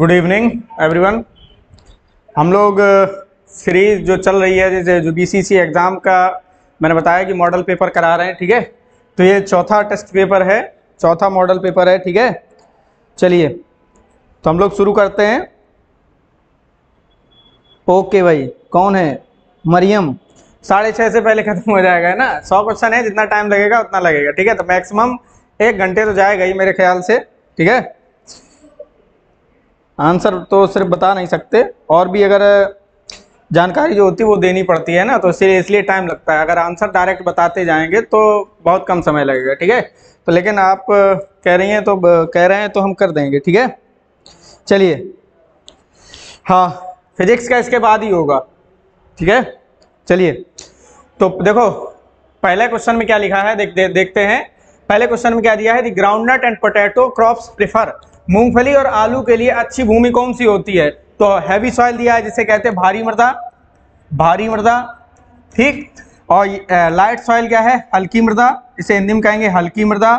Good evening everyone. हम लोग series जो चल रही है जैसे जो बीसीसी एग्ज़ाम का मैंने बताया कि मॉडल पेपर करा रहे हैं, ठीक है। तो ये चौथा टेस्ट पेपर है, चौथा मॉडल पेपर है, ठीक है। चलिए तो हम लोग शुरू करते हैं। ओके भाई, कौन है? मरियम। 6:30 से पहले ख़त्म हो जाएगा, है ना। 100 क्वेश्चन है, जितना टाइम लगेगा उतना लगेगा, ठीक है। तो मैक्सिमम 1 घंटे तो जाएगा ही मेरे ख्याल से, ठीक है। आंसर तो सिर्फ बता नहीं सकते, और भी अगर जानकारी जो होती है वो देनी पड़ती है ना, तो इसलिए टाइम लगता है। अगर आंसर डायरेक्ट बताते जाएंगे तो बहुत कम समय लगेगा, ठीक है। तो लेकिन आप कह रहे हैं तो हम कर देंगे, ठीक है। चलिए, हाँ, फिजिक्स का इसके बाद ही होगा, ठीक है। चलिए, तो देखो पहले क्वेश्चन में क्या लिखा है, देखते हैं। पहले क्वेश्चन में क्या दिया है, the groundnut and potato crops prefer. मूंगफली और आलू के लिए अच्छी भूमि कौन सी होती है? तो हैवी सॉइल दिया है जिसे कहते हैं भारी मृदा, ठीक। और लाइट सॉइल क्या है, हल्की मृदा, इसे हिंदी में कहेंगे हल्की मृदा।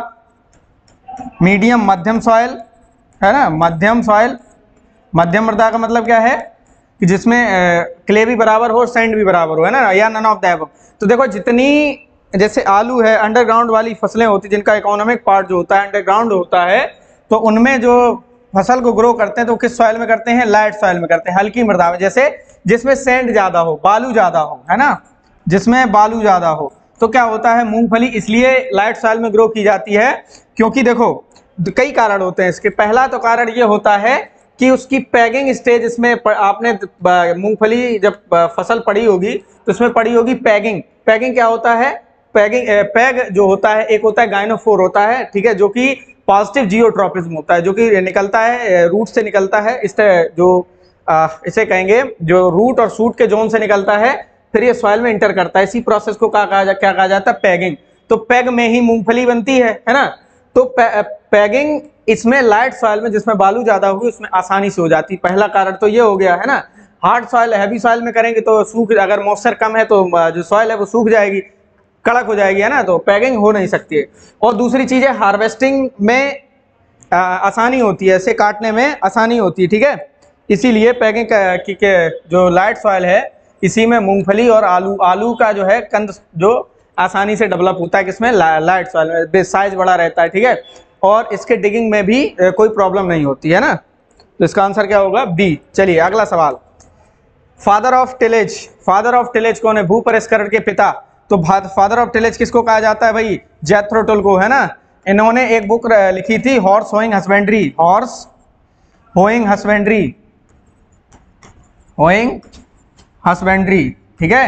मीडियम मध्यम सॉइल है ना, मध्यम सॉइल। मध्यम मृदा का मतलब क्या है कि जिसमें क्ले भी बराबर हो, सैंड भी बराबर हो, है ना, या नन ऑफ द अबव। तो देखो जितनी, जैसे आलू है, अंडरग्राउंड वाली फसलें होती जिनका इकोनॉमिक पार्ट जो होता है अंडरग्राउंड होता है, तो उनमें जो फसल को ग्रो करते हैं तो किस सॉइल में करते हैं, लाइट सॉइल में करते हैं, हल्की मृदा में। जैसे जिसमें सैंड ज़्यादा हो, बालू ज़्यादा हो, है ना, जिसमें बालू ज़्यादा हो, तो क्या होता है मूंगफली इसलिए लाइट सॉइल में ग्रो की जाती है। क्योंकि देखो कई कारण होते हैं इसके। पहला तो कारण ये होता है कि उसकी पैगिंग स्टेज, इसमें आपने मूंगफली जब फसल पड़ी होगी तो इसमें पड़ी होगी पैगिंग। पैगिंग क्या होता है, पैग जो होता है, एक होता है गाइनोफोर होता है, ठीक है, जो कि पॉजिटिव जियोट्रॉपिज्म होता है, जो कि निकलता है रूट से निकलता है, इसे कहेंगे जो रूट और शूट के जोन से निकलता है, फिर ये सॉइल में इंटर करता है। इसी प्रोसेस को क्या कहा जाता है पैगिंग। तो पैग में ही मूंगफली बनती है ना। तो पैगिंग इसमें लाइट सॉइल में जिसमें बालू ज़्यादा होगी उसमें आसानी से हो जाती है। पहला कारण तो ये हो गया, है ना। हार्ड सॉइल, हैवी सॉइल में करेंगे तो अगर मॉइस्चर कम है तो जो सॉइल है वो सूख जाएगी, कड़क हो जाएगी, है ना, तो पैगिंग हो नहीं सकती है। और दूसरी चीज़ है हार्वेस्टिंग में आसानी होती है, इसे काटने में आसानी होती है, ठीक है। इसीलिए पैगिंग जो लाइट सॉइल है इसी में मूंगफली और आलू का जो है कंद जो आसानी से डेवलप होता है, किसमें, लाइट सॉइल में, साइज बड़ा रहता है, ठीक है। और इसके डिगिंग में भी कोई प्रॉब्लम नहीं होती है ना। तो इसका आंसर क्या होगा, बी। चलिए अगला सवाल, फादर ऑफ टिलेज कौन है? भूपरिष्करण के पिता। तो फादर ऑफ टिलेज किसको कहा जाता है भाई, जैथ्रो टुल को, है ना। इन्होंने एक बुक लिखी थी हॉर्स होइंग हस्बेंड्री, ठीक है,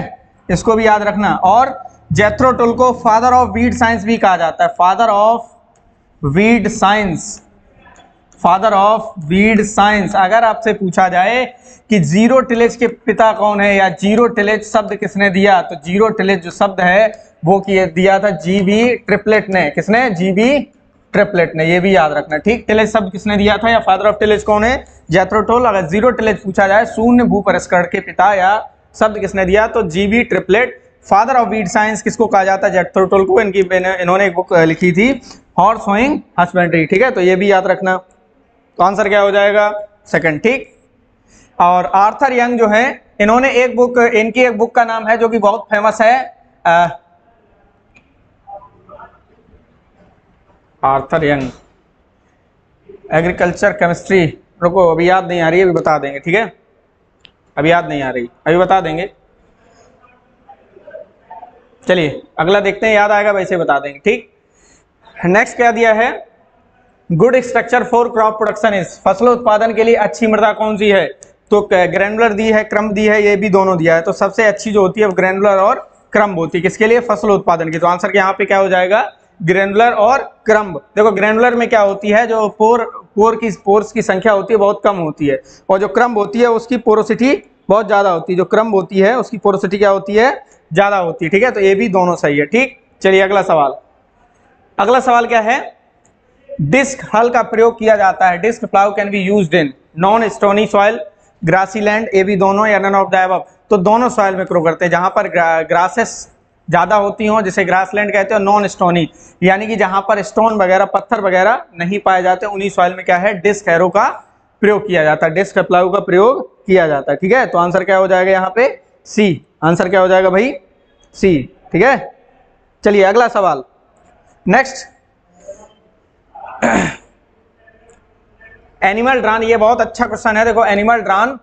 इसको भी याद रखना। और जैथ्रो टुल को फादर ऑफ वीड साइंस भी कहा जाता है, फादर ऑफ वीड साइंस। अगर आपसे पूछा जाए कि जीरो टिलेज के पिता कौन है या जीरो टिलेज शब्द किसने दिया, तो जीरो टिलेज जो शब्द है वो दिया था जीबी ट्रिपलेट ने, ये भी याद रखना, ठीक। टिलेज शब्द किसने दिया था या फादर ऑफ टिलेज कौन है, जैथ्रो टुल। अगर जीरो टिलेज पूछा जाए, शून्य भूपरिष्करण के पिता या शब्द किसने दिया, तो G B Triplett. Father of weed science किसको कहा जाता है, जैथ्रो टुल को। इन्होंने एक बुक लिखी थी हॉर्स होइंग हस्बेंड्री, ठीक है, तो ये भी याद रखना। तो आंसर क्या हो जाएगा, सेकंड, ठीक। और आर्थर यंग जो है, इन्होंने इनकी एक बुक का नाम है जो कि बहुत फेमस है, आर्थर यंग एग्रीकल्चर केमिस्ट्री। रुको, अभी याद नहीं आ रही है, अभी बता देंगे, ठीक है, अभी याद नहीं आ रही, अभी बता देंगे। चलिए अगला देखते हैं, याद आएगा वैसे बता देंगे, ठीक। नेक्स्ट क्या दिया है, good structure for crop production is. फसलों उत्पादन के लिए अच्छी मृदा कौन सी है? तो ग्रेनुलर दी है, क्रम दी है, ये भी दोनों दिया है। तो सबसे अच्छी जो होती है ग्रेनुलर और क्रम होती है, किसके लिए, फसल उत्पादन की। तो आंसर यहाँ पे क्या हो जाएगा, ग्रेनुलर और क्रम। देखो ग्रेनुलर में क्या होती है, जो पोर्स की संख्या होती है बहुत कम होती है, और जो क्रम होती है उसकी पोरोसिटी बहुत ज़्यादा होती है। जो क्रम होती है उसकी पोरोसिटी क्या होती है, ज़्यादा होती है, ठीक है। तो ये भी दोनों सही है, ठीक। चलिए अगला सवाल क्या है, डिस्क हल का प्रयोग किया जाता है, disc plough can be used in non stony soil, grassy land, A भी दोनों या नन ऑफ द अबव। तो दोनों सॉइल में ग्रो करते हैं, जहाँ पर ग्रासेस ज़्यादा होती हों, जिसे ग्रास लैंड कहते हैं, नॉन स्टोनी, यानी कि जहाँ पर स्टोन वगैरह, पत्थर वगैरह नहीं पाए जाते, उन्हीं सॉइल में क्या है, डिस्क हैरो का प्रयोग किया जाता है, डिस्क प्लाउ का प्रयोग किया जाता है, ठीक है। तो आंसर क्या हो जाएगा यहाँ पे, सी। आंसर क्या हो जाएगा भाई, सी, ठीक है। चलिए अगला सवाल, नेक्स्ट, एनिमल ड्रान। ये बहुत अच्छा क्वेश्चन है। देखो एनिमल ड्रान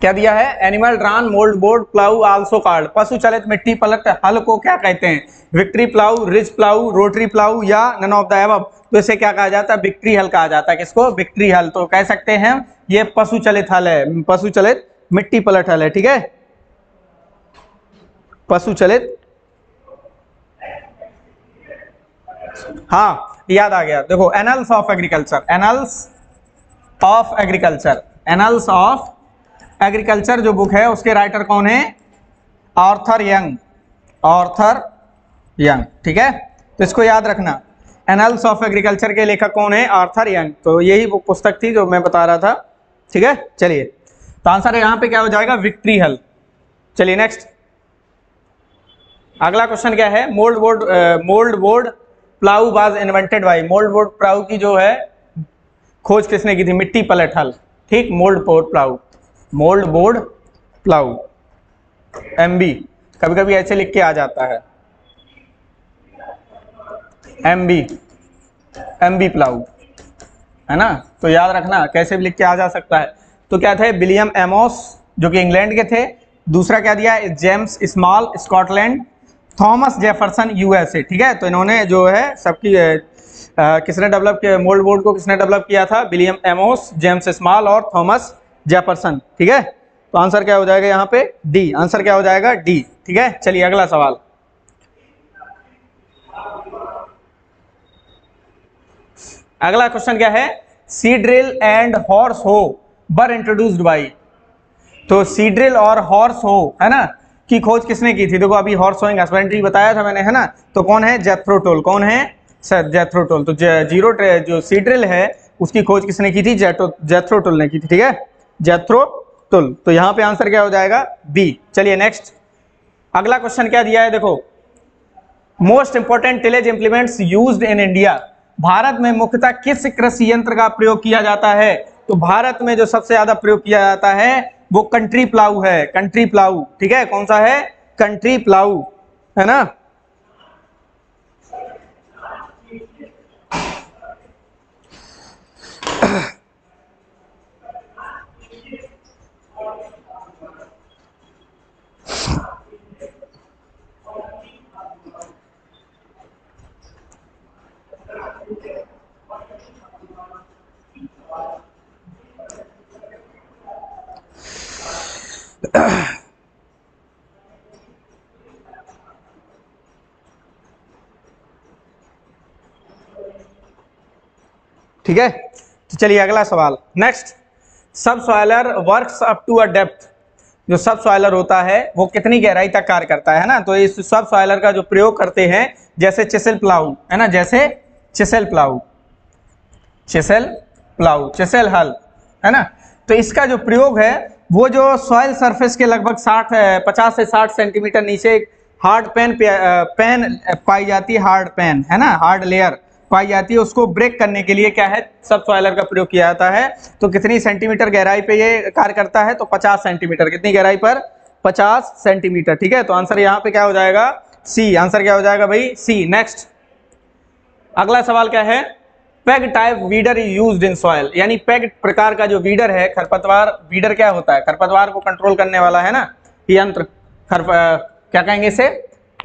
क्या दिया है, animal drawn mould board plough also called. पशु चलित मिट्टी पलट हल को क्या कहते हैं, victory plough, ridge plough, rotary plough या नन ऑफ द अबव। तो इसे क्या कहा जाता है, विक्ट्री हल कहा जाता है। किसको, विक्ट्री हल। तो कह सकते हैं ये पशु चलित हल है, पशु चलित मिट्टी पलट हल है, ठीक है, पशु चलित। हाँ याद आ गया, देखो annals of agriculture, annals of agriculture, annals of agriculture जो बुक है उसके राइटर कौन है? आर्थर यंग, आर्थर यंग, ठीक है, तो इसको याद रखना। एनाल्स ऑफ एग्रीकल्चर के लेखक कौन है? Arthur Young. तो यही पुस्तक थी जो मैं बता रहा था, ठीक है। चलिए तो आंसर यहाँ पे क्या हो जाएगा? विक्ट्री हल। चलिए नेक्स्ट, अगला क्वेश्चन क्या है? Mould board plough was invented by, mould board plough की जो है खोज किसने की थी? मिट्टी पलट हल, ठीक, mould board plough, mould board plough, MB, कभी कभी ऐसे लिख के आ जाता है एमबी प्लाऊ, है ना, तो याद रखना कैसे भी लिख के आ जा सकता है। तो क्या थे? विलियम एमोस जो कि इंग्लैंड के थे, दूसरा क्या दिया है? James Small Scotland, Thomas Jefferson USA, ठीक है। तो इन्होंने जो है सबकी किसने डेवलप किया मोल्ड बोर्ड को? किसने डेवलप किया था? विलियम एमोस, जेम्स स्मॉल और थॉमस जेफरसन, ठीक है। तो आंसर क्या हो जाएगा यहाँ पे? डी। आंसर क्या हो जाएगा? डी, ठीक है। चलिए अगला सवाल, अगला क्वेश्चन क्या है? सी ड्रिल एंड हॉर्स हो वर इंट्रोड्यूस्ड बाई, तो सी ड्रिल और हॉर्स हो, है ना, की खोज किसने की थी? देखो अभी हॉर्स होइंग हस्बेंड्री बताया था मैंने, है ना, तो कौन है? Jethro Tull. कौन है सर? Jethro Tull. तो जीरो जो सी ड्रिल है उसकी खोज किसने की थी? जेथ्रो टोल ने की थी, ठीक है, जेथ्रो टोल। तो यहाँ पे आंसर क्या हो जाएगा? बी। चलिए नेक्स्ट, अगला क्वेश्चन क्या दिया है? देखो, most important tillage implements used in India, Bharat में मुख्यतः किस कृषि यंत्र का प्रयोग किया जाता है? तो भारत में जो सबसे ज्यादा प्रयोग किया जाता है वो कंट्री प्लाऊ है, कंट्री प्लाऊ, ठीक है, कौन सा है? कंट्री प्लाऊ, है ना। ठीक है, तो चलिए अगला सवाल next, subsoiler works up to a depth, जो सब सॉइलर होता है वो कितनी गहराई तक कार्य करता है ना? तो इस सब सॉइलर का जो प्रयोग करते हैं, जैसे चिसेल प्लाऊ, है ना, जैसे चिसेल प्लाऊ, चिसेल हल, है ना, तो इसका जो प्रयोग है वो जो सॉइल सरफेस के लगभग 50 से 60 सेंटीमीटर नीचे हार्ड पैन पाई जाती है, हार्ड पैन, है ना, हार्ड लेयर पाई जाती है, उसको ब्रेक करने के लिए क्या है? सब सॉइलर का प्रयोग किया जाता है। तो कितनी सेंटीमीटर गहराई पे ये कार्य करता है? तो 50 सेंटीमीटर, कितनी गहराई पर? 50 सेंटीमीटर, ठीक है। तो आंसर यहाँ पे क्या हो जाएगा? सी। आंसर क्या हो जाएगा भाई? सी। नेक्स्ट, अगला सवाल क्या है? Peg type weeder is used in soil, यानी पेग प्रकार का जो वीडर है, खरपतवार वीडर क्या होता है? खरपतवार को कंट्रोल करने वाला, है ना, यंत्र, क्या कहेंगे इसे?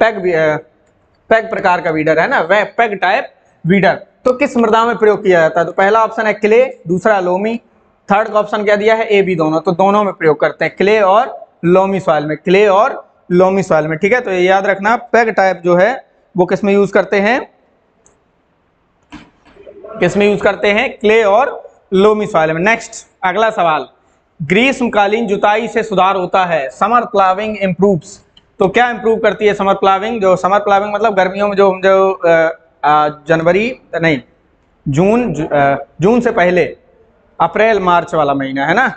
पेग प्रकार का वीडर, है ना, वह पेग टाइप वीडर। तो किस मृदा में प्रयोग किया जाता है? तो पहला ऑप्शन है क्ले, दूसरा लोमी, थर्ड का ऑप्शन क्या दिया है? ए बी दोनों, तो दोनों में प्रयोग करते हैं, क्ले और लोमी सॉइल में, क्ले और लोमी सॉइल में, ठीक है। तो ये याद रखना, पेग टाइप जो है वो किस में यूज करते हैं? किसमें यूज करते हैं? क्ले और लोमी सॉइल में। नेक्स्ट, अगला सवाल, ग्रीष्मकालीन जुताई से सुधार होता है, समर प्लाविंग इम्प्रूव्स, तो क्या इम्प्रूव करती है समर प्लाविंग? जो समर प्लाविंग मतलब गर्मियों में जो जनवरी नहीं, जून से पहले अप्रैल मार्च वाला महीना, है ना,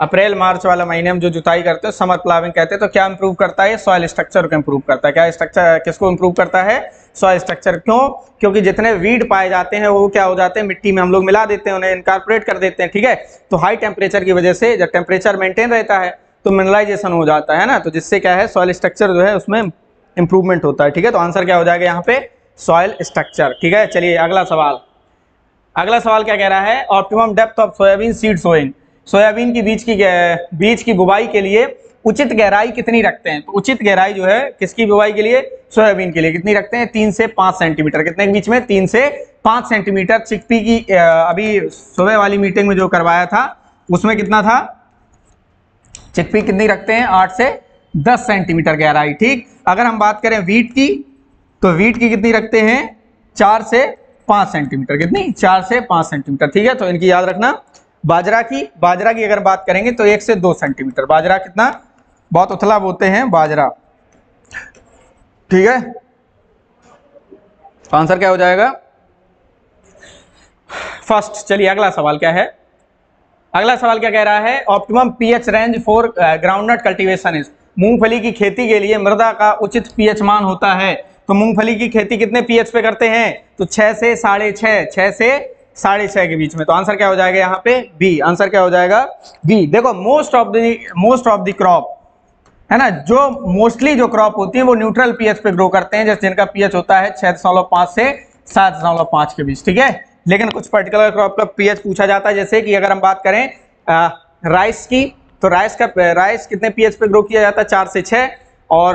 अप्रैल मार्च वाला महीने में जो जुताई करते हैं समर प्लाविंग कहते हैं। तो क्या इम्प्रूव करता है? सॉइल स्ट्रक्चर को इम्प्रूव करता है। क्या स्ट्रक्चर किसको इम्प्रूव करता है? Soil structure. क्यों? क्योंकि जितने वीड पाए जाते हैं वो क्या हो जाते हैं? मिट्टी में हम लोग मिला देते हैं, उन्हें इनकॉर्पोरेट कर देते हैं, ठीक है। तो हाई टेम्परेचर की वजह से, जब टेम्परेचर मेंटेन रहता है तो मिनरलाइजेशन हो जाता है ना, तो जिससे क्या है? सॉइल स्ट्रक्चर जो है उसमें इम्प्रूवमेंट होता है, ठीक है। तो आंसर क्या हो जाएगा यहाँ पे? सॉइल स्ट्रक्चर, ठीक है। चलिए अगला सवाल, अगला सवाल क्या कह रहा है? Optimum depth of soybean seed sowing, soybean की बीज की बुवाई के लिए उचित गहराई कितनी रखते हैं? तो उचित गहराई जो है किसकी बुवाई के लिए? सोयाबीन के लिए कितनी रखते हैं? 3 से 5 सेंटीमीटर, कितने के बीच में? 3 से 5 सेंटीमीटर। चिकपी की अभी सुबह वाली मीटिंग में जो करवाया था उसमें कितना था, चिकपी कितनी रखते हैं 8 से 10 सेंटीमीटर गहराई। ठीक, अगर हम बात करें वीट की, तो वीट की कितनी रखते हैं 4 से 5 सेंटीमीटर, कितनी 4 से 5 सेंटीमीटर। ठीक है, तो इनकी याद रखना। बाजरा की अगर बात करेंगे तो 1 से 2 सेंटीमीटर। बाजरा कितना बहुत उथला बोते हैं बाजरा। ठीक है, आंसर क्या हो जाएगा फर्स्ट। चलिए अगला सवाल क्या है, अगला सवाल क्या कह रहा है, optimum pH range for groundnut cultivation is, मूंगफली की खेती के लिए मृदा का उचित पीएच मान होता है। तो मूंगफली की खेती कितने पीएच पे करते हैं, तो 6 से 6.5 के बीच में। तो आंसर क्या हो जाएगा यहाँ पे बी, आंसर क्या हो जाएगा बी। देखो मोस्ट ऑफ द क्रॉप है ना, जो मोस्टली जो क्रॉप होती है वो न्यूट्रल पीएच पे ग्रो करते हैं, जैसे जिनका पीएच होता है 6.5 से 7.5 के बीच। ठीक है, लेकिन कुछ पर्टिकुलर क्रॉप का पीएच पूछा जाता है, जैसे कि अगर हम बात करें राइस की, तो राइस कितने पीएच पे ग्रो किया जाता है 4 से 6। और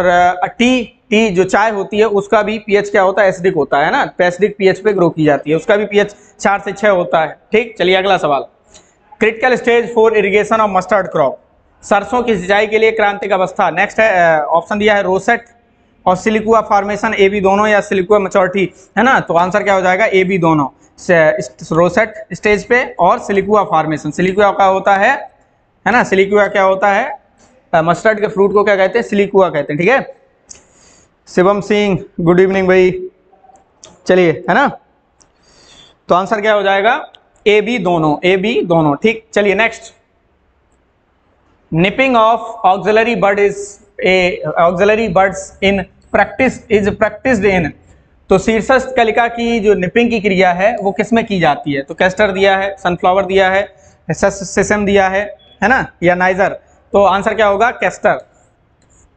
टी जो चाय होती है उसका भी पीएच क्या होता है, एसिडिक होता है ना, एसिडिक पीएच पे ग्रो की जाती है, उसका भी पीएच 4 से 6 होता है। ठीक, चलिए अगला सवाल, critical stage for irrigation of mustard crop, सरसों की सिंचाई के लिए क्रांतिक अवस्था। नेक्स्ट है ऑप्शन दिया है रोसेट और सिलिकुआ फॉर्मेशन, ए बी दोनों, या सिलिकुआ मैच्योरिटी है ना। तो आंसर क्या हो जाएगा ए बी दोनों, रोसेट स्टेज पे और सिलिकुआ फॉर्मेशन। सिलिकुआ का होता है ना, सिलिकुआ क्या होता है, मस्टर्ड के फ्रूट को क्या कहते हैं, सिलिकुआ कहते हैं। ठीक है, शिवम सिंह गुड इवनिंग भाई, चलिए है ना। तो आंसर क्या हो जाएगा ए बी दोनों, ए बी दोनों। ठीक, चलिए next, nipping of axillary bud is axillary buds in practice is practised in, तो शीर्षस्थ कलिका की जो निपिंग की क्रिया है वो किसमें की जाती है। तो कैस्टर दिया है, सनफ्लावर दिया है, सेसम दिया है ना, या नाइजर। तो आंसर क्या होगा कैस्टर,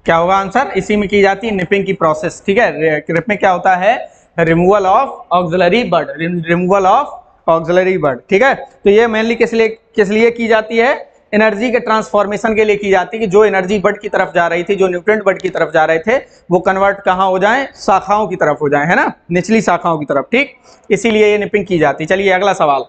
क्या होगा आंसर, इसी में की जाती है निपिंग की प्रोसेस। ठीक है, निपिंग क्या होता है, removal of axillary bud, removal of axillary bud. ठीक है, तो ये मेनली किस लिए की जाती है, एनर्जी के ट्रांसफॉर्मेशन के लिए की जाती है, कि जो एनर्जी बर्ड की तरफ जा रही थी, जो न्यूट्रिएंट बर्ड की तरफ जा रहे थे, वो कन्वर्ट कहाँ हो जाए, शाखाओं की तरफ हो जाए, है ना, निचली शाखाओं की तरफ। ठीक, इसीलिए ये निपिंग की जाती है। चलिए अगला सवाल,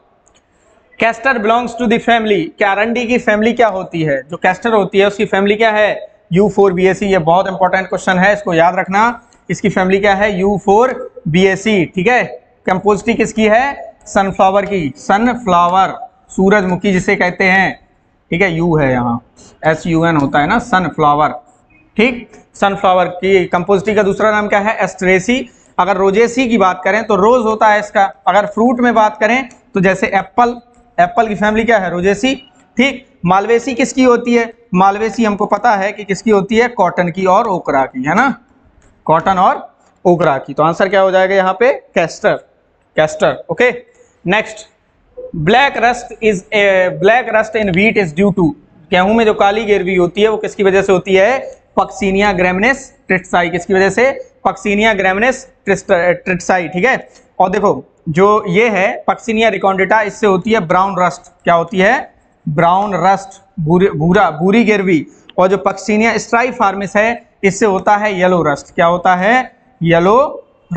castor belongs to the family, क्या अरंडी की फैमिली क्या होती है, जो कैस्टर होती है उसकी फैमिली क्या है, U4BAC। ये बहुत इंपॉर्टेंट क्वेश्चन है, इसको याद रखना, इसकी फैमिली क्या है U4BAC। ठीक है, कंपोजिटी किसकी है, सनफ्लावर की, सनफ्लावर सूरजमुखी जिसे कहते हैं। ठीक है, U है यहाँ, SUN होता है ना, सनफ्लावर। ठीक, सनफ्लावर की कंपोजिटी का दूसरा नाम क्या है, एस्ट्रेसी। अगर रोजेसी की बात करें तो रोज होता है इसका। अगर फ्रूट में बात करें तो जैसे एप्पल, एप्पल की फैमिली क्या है, रोजेसी। ठीक, मालवेसी किसकी होती है, मालवेसी हमको पता है कि किसकी होती है, कॉटन की और ओकरा की, है ना, कॉटन और ओकरा की। तो आंसर क्या हो जाएगा यहाँ पे castor, castor. Okay, next, black rust in wheat is due to, गेहूं में जो काली गिरवी होती है वो किसकी वजह से होती है, पक्सीनिया ग्रैमिनेस ट्रिट्साई, किसकी वजह से, पक्सीनिया ग्रैमिनेस ट्रिट्साई। ठीक है, और देखो जो ये है पक्सीनिया रिकॉन्डिटा, इससे होती है ब्राउन रस्ट, क्या होती है, ब्राउन रस्ट, भूरी गिरवी। और जो पक्सीनिया स्ट्राई फार्मिस है, इससे होता है येलो रस्ट, क्या होता है, येलो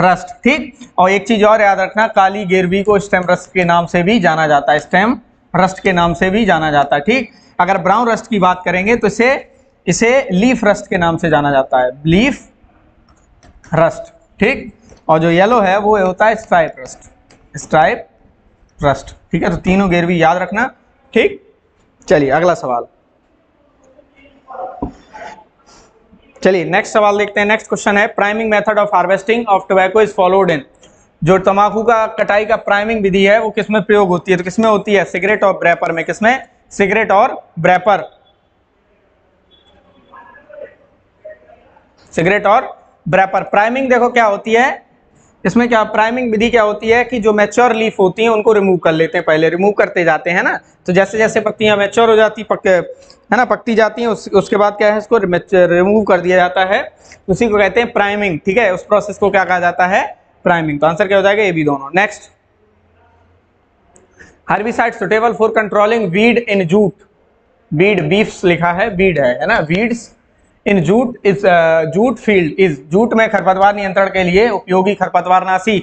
रस्ट। ठीक, और एक चीज और याद रखना, काली गिरवी को स्टेम रस्ट के नाम से भी जाना जाता है, स्टेम रस्ट के नाम से भी जाना जाता है। ठीक, अगर ब्राउन रस्ट की बात करेंगे तो इसे लीफ रस्ट के नाम से जाना जाता है, लीफ रस्ट। ठीक, और जो येलो है वो होता है स्ट्राइप रस्ट, स्ट्राइप रस्ट। ठीक है, तो तीनों गिरवी याद रखना। ठीक, चलिए अगला सवाल, चलिए नेक्स्ट सवाल देखते हैं। नेक्स्ट क्वेश्चन है, priming method of harvesting of tobacco is followed in, जो तंबाकू का कटाई का प्राइमिंग विधि है वो किसमें प्रयोग होती है, तो किसमें होती है, सिगरेट और ब्रैपर में। किसमें, सिगरेट और ब्रैपर, सिगरेट और ब्रैपर। प्राइमिंग देखो क्या होती है, इसमें क्या प्राइमिंग विधि क्या होती है, कि जो मैच्योर लीफ होती हैं उनको रिमूव कर लेते हैं, पहले रिमूव करते जाते हैं ना। तो जैसे जैसे पत्तियां मैच्योर हो जाती है ना, पकती जाती हैं, उसके बाद क्या है, इसको रिमूव कर दिया जाता है, उसी को कहते हैं प्राइमिंग। ठीक है, उस प्रोसेस को क्या कहा जाता है, प्राइमिंग। तो आंसर क्या हो जाएगा ये भी दोनों। Next, herbicide suitable for controlling weed in jute, weed बीफ्स लिखा है, वीड है ना, weeds in jute is jute field is, jute में खरपतवार नियंत्रण के लिए उपयोगी खरपतवारनाशी।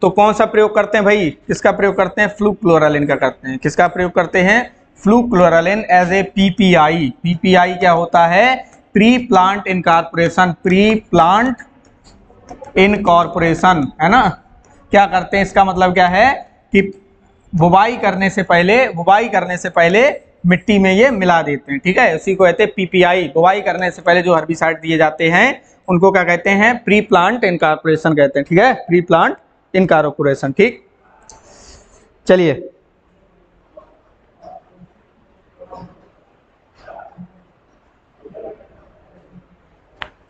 तो कौन सा प्रयोग करते हैं भाई, किसका प्रयोग करते हैं, फ्लू क्लोरालिन का करते हैं, किसका प्रयोग करते हैं, fluchloralin as a PPI. PPI क्या होता है? Pre plant incorporation, pre plant incorporation, है ना। क्या करते हैं, इसका मतलब क्या है कि बुवाई करने से पहले मिट्टी में ये मिला देते हैं, ठीक है, उसी को कहते हैं पीपीआई। बुवाई करने से पहले जो हर्बिसाइड दिए जाते हैं उनको क्या कहते हैं? प्री प्लांट इनकॉर्पोरेशन कहते हैं, ठीक है, प्री प्लांट इनकॉर्पोरेशन। ठीक, चलिए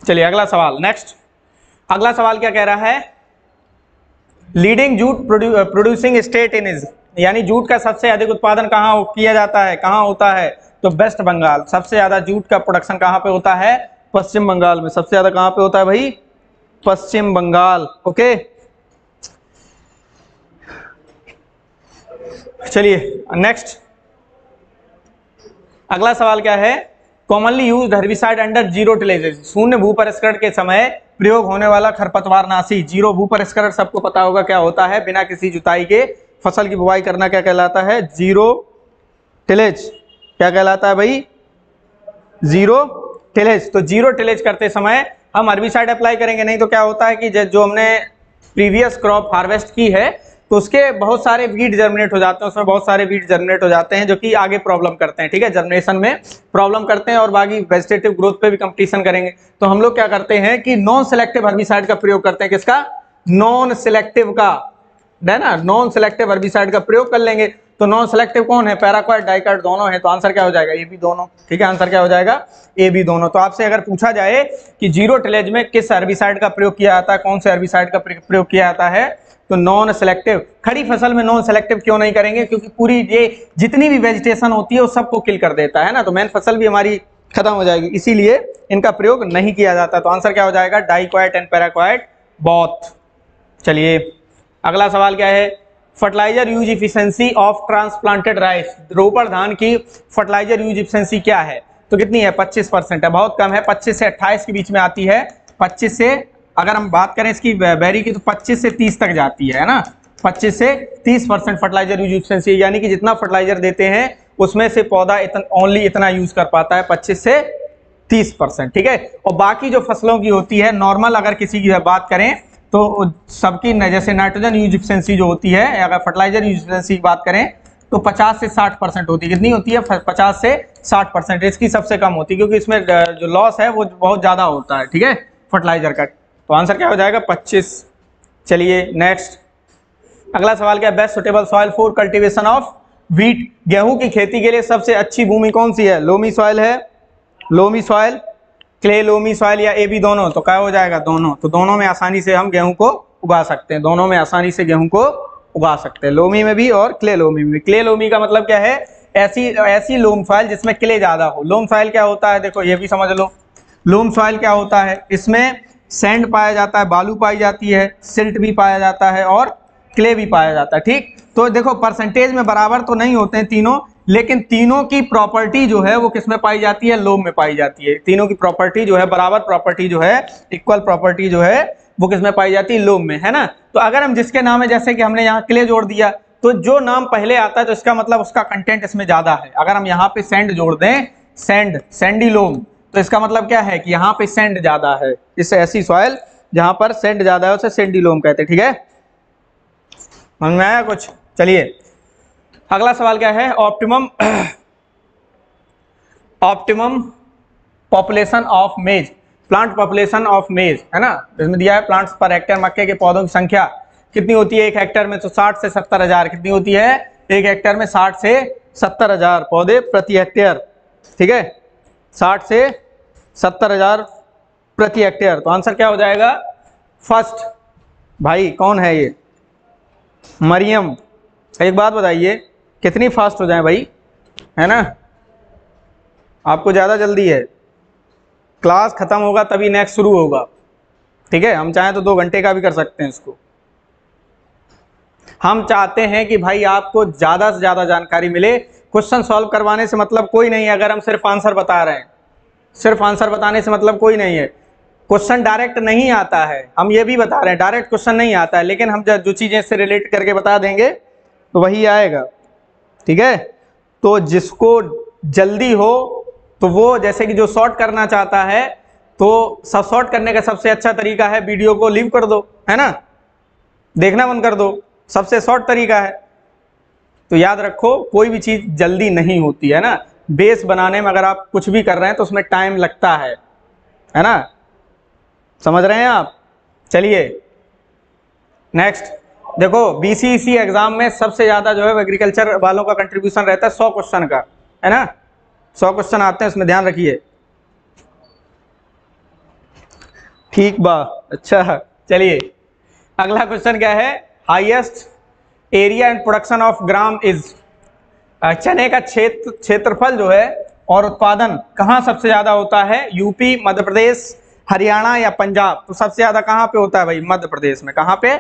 चलिए अगला सवाल, नेक्स्ट। अगला सवाल क्या कह रहा है? Leading jute producing state in is, यानी जूट का सबसे अधिक उत्पादन कहाँ किया जाता है, कहाँ होता है? तो वेस्ट बंगाल। सबसे ज्यादा जूट का प्रोडक्शन कहाँ पे होता है? पश्चिम बंगाल में। सबसे ज्यादा कहाँ पे होता है भाई? पश्चिम बंगाल। ओके, चलिए नेक्स्ट। अगला सवाल क्या है? Commonly use herbicide under zero tillages, शून्य भू परिष्करण के समय प्रयोग होने वाला खरपतवार नाशी। जीरो भू परिष्करण सबको पता होगा क्या होता है, बिना किसी जुताई के फसल की बुवाई करना क्या कहलाता है? Zero tillage. क्या कहलाता है भाई? Zero tillage. तो जीरो टिलेज करते समय हम हर्बिसाइड अप्लाई करेंगे, नहीं तो क्या होता है कि जो हमने प्रीवियस क्रॉप हार्वेस्ट की है तो उसके बहुत सारे वीड जर्मिनेट हो जाते हैं, उसमें बहुत सारे वीड जर्मिनेट हो जाते हैं जो कि आगे प्रॉब्लम करते हैं, ठीक है, जर्मिनेशन में प्रॉब्लम करते हैं और बाकी वेजिटेटिव ग्रोथ पे भी कंपटीशन करेंगे। तो हम लोग क्या करते हैं कि नॉन सिलेक्टिव हर्बिसाइड का प्रयोग करते हैं। किसका? नॉन सिलेक्टिव का, है ना, नॉन सिलेक्टिव हर्बिसाइड का प्रयोग कर लेंगे। तो नॉन सिलेक्टिव कौन है? पैराक्वाड, डाइकार्ड, दोनों है। तो आंसर क्या हो जाएगा? ए बी दोनों, ठीक है, आंसर क्या हो जाएगा? ए बी दोनों। तो आपसे अगर पूछा जाए कि जीरो टिलेज में किस हर्बिसाइड का प्रयोग किया जाता है, कौन से हर्बिसाइड का प्रयोग किया जाता है, तो नॉन सेलेक्टिव। खड़ी फसल में नॉन सेलेक्टिव क्यों नहीं करेंगे? क्योंकि पूरी ये जितनी भी वेजिटेशन होती है वो सबको किल कर देता है ना, तो मेन फसल भी हमारी खत्म हो जाएगी, इसीलिए इनका प्रयोग नहीं किया जाता। तो आंसर क्या हो जाएगा? Diquat and paraquat both. चलिए अगला सवाल क्या है? Fertiliser use efficiency of transplanted rice, रोपड़ धान की फर्टिलाइजर यूज इफिशियंसी क्या है? तो कितनी है? 25% है, बहुत कम है। 25 से 28 के बीच में आती है, 25 से अगर हम बात करें इसकी बैरी की तो 25 से 30 तक जाती है ना, 25 से 30% फर्टिलाइजर यूज इफिशियंसी, यानी कि जितना फर्टिलाइजर देते हैं उसमें से पौधा ओनली इतना यूज कर पाता है, 25 से 30%, ठीक है। और बाकी जो फसलों की होती है नॉर्मल, अगर किसी की बात करें तो सबकी जैसे नाइट्रोजन यूज इफिशियंसी जो होती है, अगर फर्टिलाइजर यूज इफिशियंसी की बात करें तो 50 से 60% होती है। कितनी होती है? 50 से 60%। इसकी सबसे कम होती है क्योंकि इसमें जो लॉस है वो बहुत ज़्यादा होता है, ठीक है, फर्टिलाइजर का। तो आंसर क्या हो जाएगा? 25। चलिए नेक्स्ट। अगला सवाल क्या है? Best suitable soil for cultivation of wheat, गेहूं की खेती के लिए सबसे अच्छी भूमि कौन सी है? लोमी सॉइल है, loamy soil, clay loamy soil या एबी दोनों? तो क्या हो जाएगा? दोनों। तो दोनों में आसानी से हम गेहूं को उगा सकते हैं, दोनों में आसानी से गेहूं को उगा सकते हैं, लोमी में भी और क्ले लोमी में भी। क्ले लोमी का मतलब क्या है? ऐसी लोम सॉइल जिसमें क्ले ज्यादा हो। लोम सॉइल क्या होता है? देखो ये भी समझ लो, लोम सॉइल क्या होता है? इसमें सैंड पाया जाता है, बालू पाई जाती है, सिल्ट भी पाया जाता है और क्ले भी पाया जाता है, ठीक। तो देखो परसेंटेज में बराबर तो नहीं होते हैं तीनों, लेकिन तीनों की प्रॉपर्टी जो है वो किस में पाई जाती है? लोम में पाई जाती है। तीनों की प्रॉपर्टी जो है, बराबर प्रॉपर्टी जो है, इक्वल प्रॉपर्टी जो है वो किस में पाई जाती है? लोम में, है ना। तो अगर हम जिसके नाम है, जैसे कि हमने यहाँ क्ले जोड़ दिया, तो जो नाम पहले आता है तो इसका मतलब उसका कंटेंट इसमें ज़्यादा है। अगर हम यहाँ पे सैंड जोड़ दें, सैंड, सैंडी लोम, तो इसका मतलब क्या है कि यहाँ पे सेंड ज्यादा है। इस ऐसी सॉइल जहां पर सेंड ज्यादा है उसे सेंडी लोम कहते हैं, ठीक है, समझ में आया कुछ। चलिए अगला सवाल क्या है? Optimum population of maize, plant population of maize, है ना। इसमें दिया है प्लांट्स पर हेक्टेयर मक्के के पौधों की संख्या कितनी होती है एक हेक्टेयर में? तो 60 से 70 हज़ार। कितनी होती है एक हेक्टेयर में? 60 से 70 हज़ार पौधे प्रति हेक्टेयर, ठीक है, 60 से 70 हज़ार प्रति हेक्टेयर। तो आंसर क्या हो जाएगा? फर्स्ट भाई कौन है ये? मरियम। एक बात बताइए कितनी फास्ट हो जाए भाई, है ना, आपको ज़्यादा जल्दी है, क्लास ख़त्म होगा तभी नेक्स्ट शुरू होगा, ठीक है। हम चाहें तो 2 घंटे का भी कर सकते हैं इसको। हम चाहते हैं कि भाई आपको ज़्यादा से ज़्यादा जानकारी मिले। क्वेश्चन सॉल्व करवाने से मतलब कोई नहीं है अगर हम सिर्फ आंसर बता रहे हैं, सिर्फ आंसर बताने से मतलब कोई नहीं है। क्वेश्चन डायरेक्ट नहीं आता है, हम ये भी बता रहे हैं, डायरेक्ट क्वेश्चन नहीं आता है, लेकिन हम जो चीज़ें इससे रिलेट करके बता देंगे तो वही आएगा, ठीक है। तो जिसको जल्दी हो तो वो जैसे कि जो शॉर्ट करना चाहता है तो सब शॉर्ट करने का सबसे अच्छा तरीका है वीडियो को लीव कर दो, है ना, देखना बंद कर दो, सबसे शॉर्ट तरीका है। तो याद रखो कोई भी चीज़ जल्दी नहीं होती है ना, बेस बनाने में अगर आप कुछ भी कर रहे हैं तो उसमें टाइम लगता है ना, समझ रहे हैं आप। चलिए नेक्स्ट देखो, बीसीसी एग्जाम में सबसे ज़्यादा जो है एग्रीकल्चर वालों का कंट्रीब्यूशन रहता है 100 क्वेश्चन का, है ना, 100 क्वेश्चन आते हैं उसमें, ध्यान रखिए। ठीक बा, अच्छा चलिए अगला क्वेश्चन क्या है, highest area and production of gram is, चने का क्षेत्रफल जो है और उत्पादन कहाँ सबसे ज़्यादा होता है, यूपी, मध्य प्रदेश, हरियाणा या पंजाब। तो सबसे ज़्यादा कहाँ पे होता है भाई, मध्य प्रदेश में। कहाँ पे,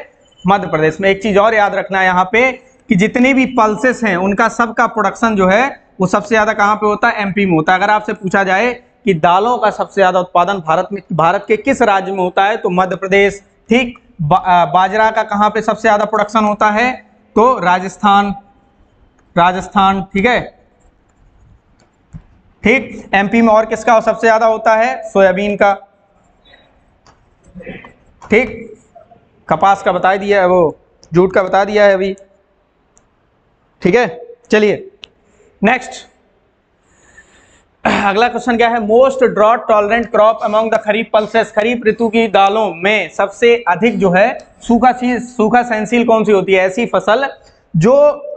मध्य प्रदेश में। एक चीज़ और याद रखना है यहाँ पे कि जितने भी पल्सेस हैं उनका सबका प्रोडक्शन जो है वो सबसे ज़्यादा कहाँ पे होता है, एमपी में होता है। अगर आपसे पूछा जाए कि दालों का सबसे ज़्यादा उत्पादन भारत के किस राज्य में होता है, तो मध्य प्रदेश। ठीक, बाजरा का कहाँ पे सबसे ज़्यादा प्रोडक्शन होता है, तो राजस्थान। ठीक है, ठीक। एमपी में और किसका सबसे ज़्यादा होता है, सोयाबीन का। ठीक, कपास का बता दिया है, वो जूट का बता दिया है अभी। ठीक है, चलिए नेक्स्ट अगला क्वेश्चन क्या है, most drought tolerant crop among the kharif pulses, kharif ऋतु की दालों में सबसे अधिक जो है सूखा सहनशील कौन सी होती है, ऐसी फसल जो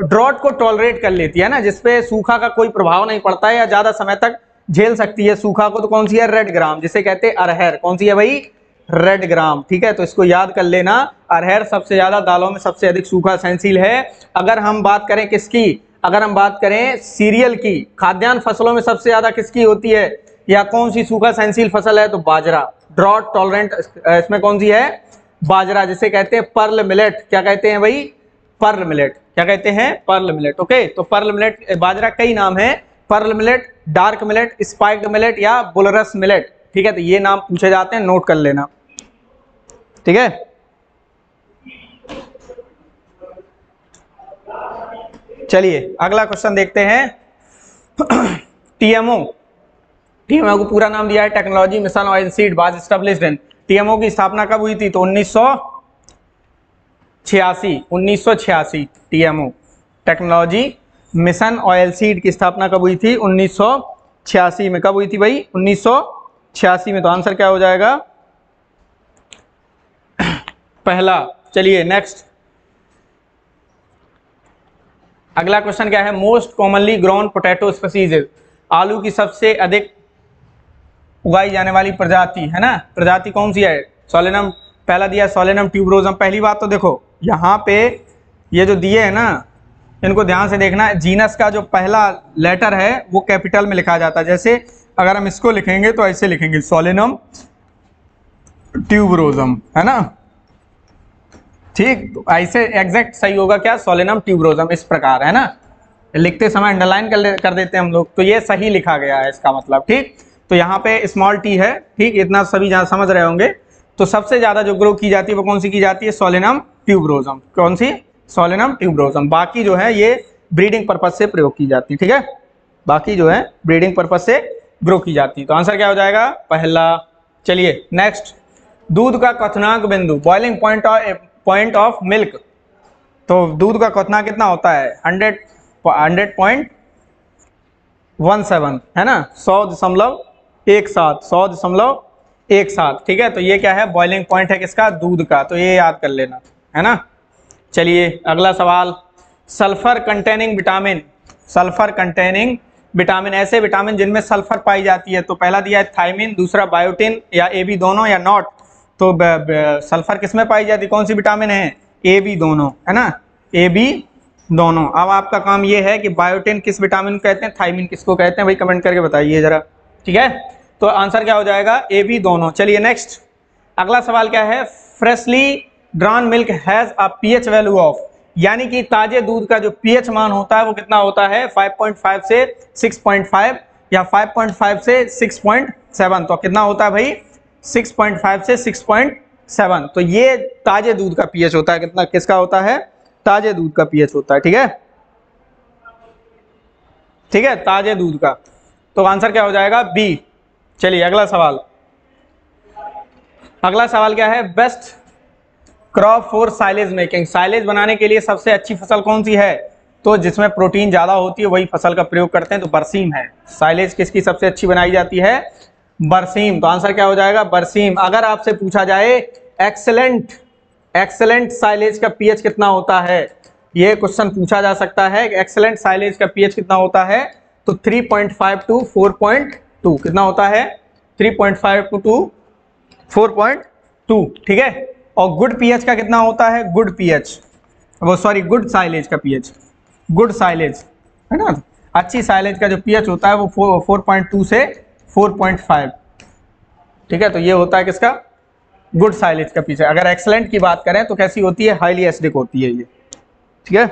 ड्रॉट को टॉलरेट कर लेती है ना, जिसपे सूखा का कोई प्रभाव नहीं पड़ता है या ज्यादा समय तक झेल सकती है सूखा को, तो कौन सी है, रेड ग्राम, जिसे कहते हैं अरहर। कौन सी है भाई, रेड ग्राम। ठीक है, तो इसको याद कर लेना, अरहर सबसे ज्यादा दालों में सबसे अधिक सूखा सहनशील है। अगर हम बात करें किसकी, अगर हम बात करें सीरियल की, खाद्यान्न फसलों में सबसे ज्यादा किसकी होती है या कौन सी सूखा सहनशील फसल है, तो बाजरा। ड्रॉट टॉलरेंट इसमें कौन सी है, बाजरा, जिसे कहते हैं पर्ल मिलेट। क्या कहते हैं भाई, पर्ल मिलेट। क्या कहते हैं, पर्ल मिलेट। ओके, तो पर्ल मिलेट, बाजरा कई नाम है, pearl millet, dark millet, spiked millet या बुलरस मिलेट। ठीक है, तो ये नाम पूछे जाते हैं, नोट कर लेना। ठीक है, चलिए अगला क्वेश्चन देखते हैं। टीएमओ को पूरा नाम दिया है, technology mission on seed was established in. TMO की स्थापना कब हुई थी, तो 1986। TMO, technology mission oil seed की स्थापना कब हुई थी, 1986 में। कब हुई थी भाई, 1986 में। तो आंसर क्या हो जाएगा, पहला। चलिए नेक्स्ट, अगला क्वेश्चन क्या है, most commonly grown potato species, आलू की सबसे अधिक उगाई जाने वाली प्रजाति, है ना, प्रजाति कौन सी है। सोलिनम पहला दिया, सोलिनम ट्यूबरोजम। पहली बात तो देखो यहाँ पे ये जो दिए है ना, इनको ध्यान से देखना, जीनस का जो पहला लेटर है वो कैपिटल में लिखा जाता है। जैसे अगर हम इसको लिखेंगे तो ऐसे लिखेंगे, सोलिनम ट्यूबरोजम, है ना। ठीक, तो ऐसे एग्जैक्ट सही होगा क्या, सोलिनम ट्यूबरोजम, इस प्रकार, है ना। लिखते समय अंडरलाइन कर देते हैं हम लोग, तो ये सही लिखा गया है इसका मतलब। ठीक, तो यहाँ पे स्मॉल टी है, ठीक, इतना सभी जहाँ समझ रहे होंगे। तो सबसे ज़्यादा जो ग्रो की जाती है वो कौन सी की जाती है, सोलिनम ट्यूबरोजम। कौन सी, सोलिनम ट्यूबरोजम। बाकी जो है ये ब्रीडिंग पर्पज से प्रयोग की जाती है। ठीक है, बाकी जो है ब्रीडिंग पर्पज से ग्रो की जाती है। तो आंसर क्या हो जाएगा, पहला। चलिए नेक्स्ट, दूध का क्वथनांक बिंदु, बॉइलिंग पॉइंट और पॉइंट ऑफ मिल्क। तो दूध का क्वथनांक कितना होता है, 100.17, है ना, 100.17। ठीक है, तो ये क्या है, बॉइलिंग पॉइंट है किसका, दूध का। तो ये याद कर लेना, है ना। चलिए अगला सवाल, sulphur containing vitamin, sulphur containing vitamin, ऐसे विटामिन जिनमें सल्फर पाई जाती है। तो पहला दिया है थायमिन, दूसरा बायोटिन या ए बी दोनों या नॉट। तो सल्फर किसमें पाई जाती, कौन सी विटामिन है, ए बी दोनों, है ना, ए बी दोनों। अब आपका काम ये है कि बायोटिन किस विटामिन को कहते हैं, थायमिन किसको कहते हैं भाई, कमेंट करके बताइए जरा। ठीक है, तो आंसर क्या हो जाएगा, ए बी दोनों। चलिए नेक्स्ट, अगला सवाल क्या है, freshly drawn milk has a pH value of, यानी कि ताजे दूध का जो पीएच मान होता है वो कितना होता है, 5.5 से 6.5 या 5.5 से 6.7। तो कितना होता है भाई, 6.5 से 6.7। तो ये ताजे दूध का पीएच होता है, कितना किसका होता है, ताजे दूध का पीएच होता है। ठीक है, ठीक है, ताजे दूध का। तो आंसर क्या हो जाएगा, बी। चलिए अगला सवाल। अगला सवाल क्या है, best crop for silage making. Silage बनाने के लिए सबसे अच्छी फसल कौन सी है, तो जिसमें प्रोटीन ज्यादा होती है वही फसल का प्रयोग करते हैं, तो बरसीम है। साइलेज किसकी सबसे अच्छी बनाई जाती है, बरसीम। तो आंसर क्या हो जाएगा, बरसीम। अगर आपसे पूछा जाए एक्सेलेंट एक्सेलेंट साइलेज का पीएच कितना होता है, ये क्वेश्चन पूछा जा सकता है। एक्सेलेंट साइलेज का पीएच कितना होता है, तो 3.5 टू 4.2 कितना होता है, 3.5 टू 4.2 ठीक है। और गुड पीएच का कितना होता है, गुड साइलेज का पीएच, गुड साइलेज है ना, अच्छी साइलेज का जो पीएच होता है वो 4.2 से 4.5 ठीक है। तो ये होता है किसका, गुड साइलेज का पीएच। अगर एक्सेलेंट की बात करें तो कैसी होती है, हाईली एसिडिक होती है ये, ठीक है।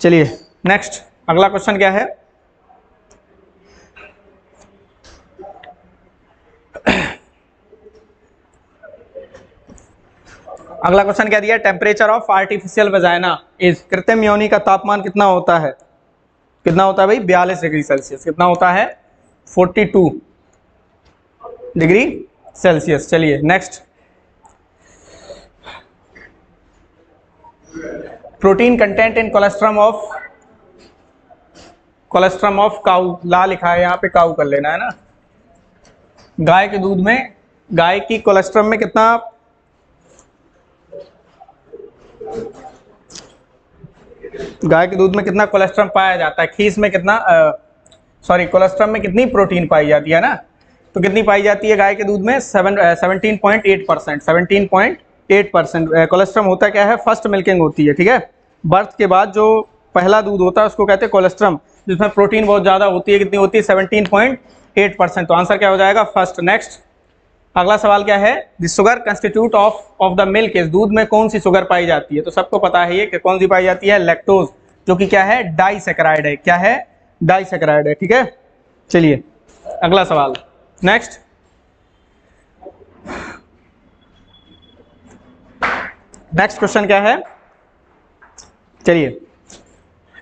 चलिए नेक्स्ट, अगला क्वेश्चन क्या है, अगला क्वेश्चन क्या दिया, temperature of artificial vagina is, कृत्रिम योनि का तापमान कितना होता है, भाई 42 डिग्री सेल्सियस, कितना होता है 42 डिग्री सेल्सियस। चलिए next, protein content in colostrum of cow, ला लिखा है यहाँ पे, काऊ कर लेना है ना। गाय के दूध में, गाय की कोलेस्ट्रम में कितना कोलेस्ट्रम पाया जाता है, खीस में कितना, कोलेस्ट्रम में कितनी प्रोटीन पाई जाती है ना, तो कितनी पाई जाती है गाय के दूध में, 17.8% कोलेस्ट्रम होता क्या है, फर्स्ट मिल्किंग होती है ठीक है। बर्थ के बाद जो पहला दूध होता है उसको कहते हैं कोलेस्ट्रम, जिसमें प्रोटीन बहुत ज़्यादा होती है। कितनी होती है, 17.8%। तो आंसर क्या हो जाएगा, फर्स्ट। नेक्स्ट, अगला सवाल क्या है, the sugar constituent of the milk is, दूध में कौन सी शुगर पाई जाती है, तो सबको पता है ये कि कौन सी पाई जाती है, लैक्टोज, जो कि क्या है, डाइसेकेराइड है। क्या है, डाइसेकेराइड है ठीक है। चलिए अगला सवाल, नेक्स्ट। नेक्स्ट क्वेश्चन क्या है, चलिए,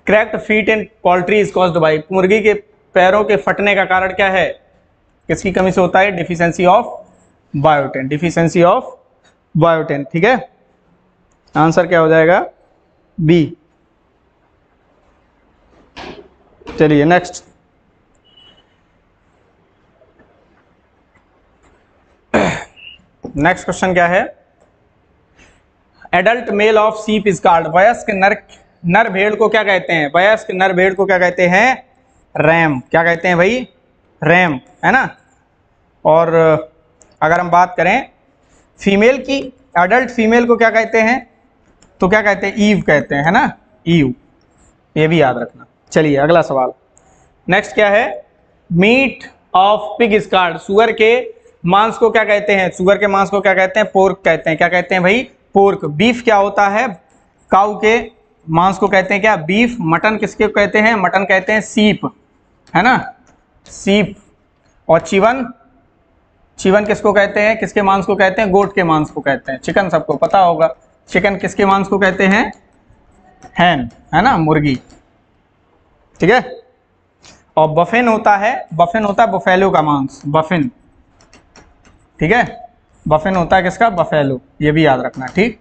cracked feet in poultry is caused by, मुर्गी के पैरों के फटने का कारण क्या है, किसकी कमी से होता है, deficiency of biotin, deficiency of biotin ठीक है। आंसर क्या हो जाएगा, बी। चलिए नेक्स्ट, क्वेश्चन क्या है, adult male of sheep is called, वयस्क नर भेड़ को क्या कहते हैं, रैम। क्या कहते हैं भाई, रैम है ना। और अगर हम बात करें फीमेल की, एडल्ट फीमेल को क्या कहते हैं, तो क्या कहते हैं, ईव कहते हैं है ना, ईव, ये भी याद रखना। चलिए अगला सवाल, नेक्स्ट क्या है, meat of pig is called, सुअर के मांस को क्या कहते हैं, पोर्क कहते हैं। क्या कहते हैं भाई, पोर्क। बीफ क्या होता है, काऊ के मांस को कहते हैं क्या, बीफ। मटन किसके कहते हैं, सीप है ना, सीप। और चिवन, किसको कहते हैं, किसके मांस को कहते हैं, गोट के मांस को कहते हैं। चिकन सबको पता होगा, चिकन किसके मांस को कहते हैं, हैन है ना, मुर्गी ठीक है। और बफिन होता है, बुफेलो का मांस, बफिन ठीक है, बफिन होता है किसका, बफेलो, ये भी याद रखना ठीक।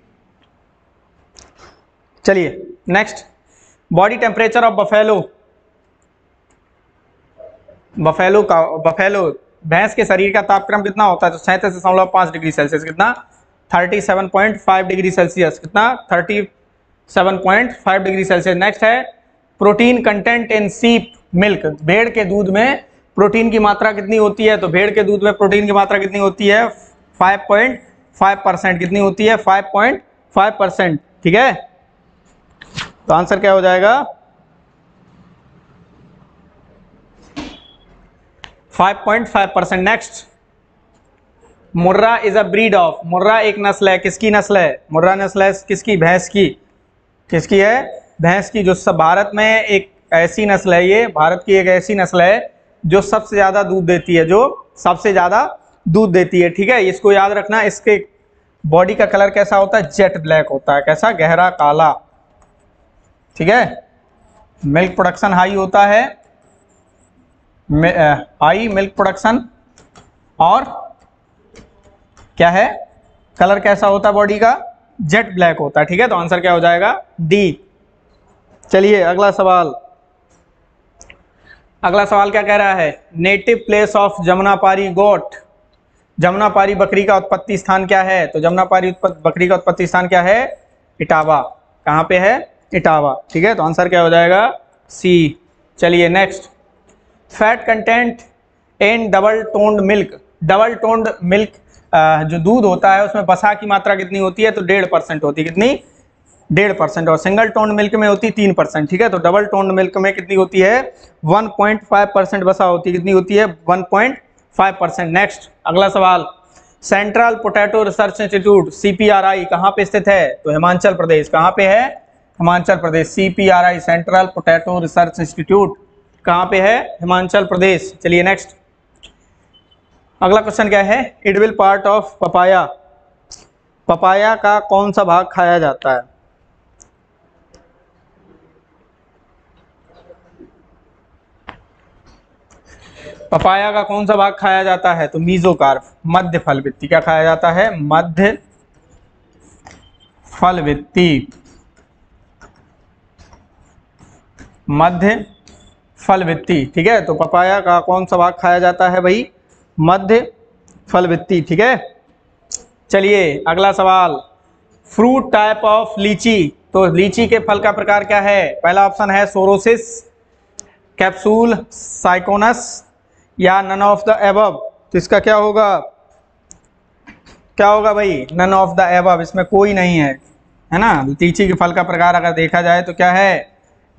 चलिए next, body temperature of buffalo, भैंस के शरीर का तापक्रम कितना होता है, तो 37.5 डिग्री सेल्सियस, कितना 37.5 डिग्री सेल्सियस, कितना 37.5 डिग्री सेल्सियस। नेक्स्ट है, protein content in sheep milk, भेड़ के दूध में प्रोटीन की मात्रा कितनी होती है, तो भेड़ के दूध में प्रोटीन की मात्रा कितनी होती है, 5.5%, कितनी होती है, 5.5% ठीक है। तो आंसर क्या हो जाएगा, 5.5%। Next, Murrah is a breed of, Murrah एक नस्ल है, किसकी नस्ल है, किसकी, भैंस की, किसकी है, भैंस की, जो सब भारत में एक ऐसी नस्ल है, ये भारत की एक ऐसी नस्ल है जो सबसे ज़्यादा दूध देती है, ठीक है। इसको याद रखना, इसके बॉडी का कलर कैसा होता है, जेट ब्लैक होता है, कैसा, गहरा काला ठीक है। मिल्क प्रोडक्शन हाई होता है, हाई मिल्क प्रोडक्शन, और क्या है कलर कैसा होता है बॉडी का, जेट ब्लैक होता है। ठीक है, तो आंसर क्या हो जाएगा डी। चलिए अगला सवाल। अगला सवाल क्या कह रहा है, native place of Jamunapari goat. Jamunapari बकरी का उत्पत्ति स्थान क्या है? तो जमुनापारी बकरी का उत्पत्ति स्थान क्या है, इटावा। कहाँ पे है, इटावा। ठीक है, तो आंसर क्या हो जाएगा सी। चलिए next, fat content in double toned milk. Double toned milk जो दूध होता है उसमें वसा की मात्रा कितनी होती है, तो 1.5% होती है। कितनी, 1.5%। और सिंगल टोन्ड मिल्क में होती है 3%। ठीक है, तो डबल टोन्ड मिल्क में कितनी होती है, 1.5% वसा होती है। कितनी होती है, 1.5%। नेक्स्ट अगला सवाल, central potato research institute CPRI कहाँ पे स्थित है? तो हिमाचल प्रदेश। कहाँ पे है, Himachal Pradesh. CPRI central potato research institute कहाँ पे है, हिमाचल प्रदेश। चलिए नेक्स्ट, अगला क्वेश्चन क्या है, edible part of papaya. Papaya का कौन सा भाग खाया जाता है? पपाया का कौन सा भाग खाया जाता है, तो मीजोकार्प, मध्य फलवृत्ति। क्या खाया जाता है, मध्य फलवृत्ति। मध्य फलवृत्ति, ठीक है, तो पपाया का कौन सा भाग खाया जाता है भाई, मध्य फलवृत्ति। ठीक है, चलिए अगला सवाल, फ्रूट टाइप ऑफ लीची। तो लीची के फल का प्रकार क्या है? पहला ऑप्शन है सोरोसिस, कैप्सूल, साइकोनस, या नन ऑफ द एबव। तो इसका क्या होगा, क्या होगा भाई, नन ऑफ द एबव। इसमें कोई नहीं है, है ना। लीची के फल का प्रकार अगर देखा जाए तो क्या है,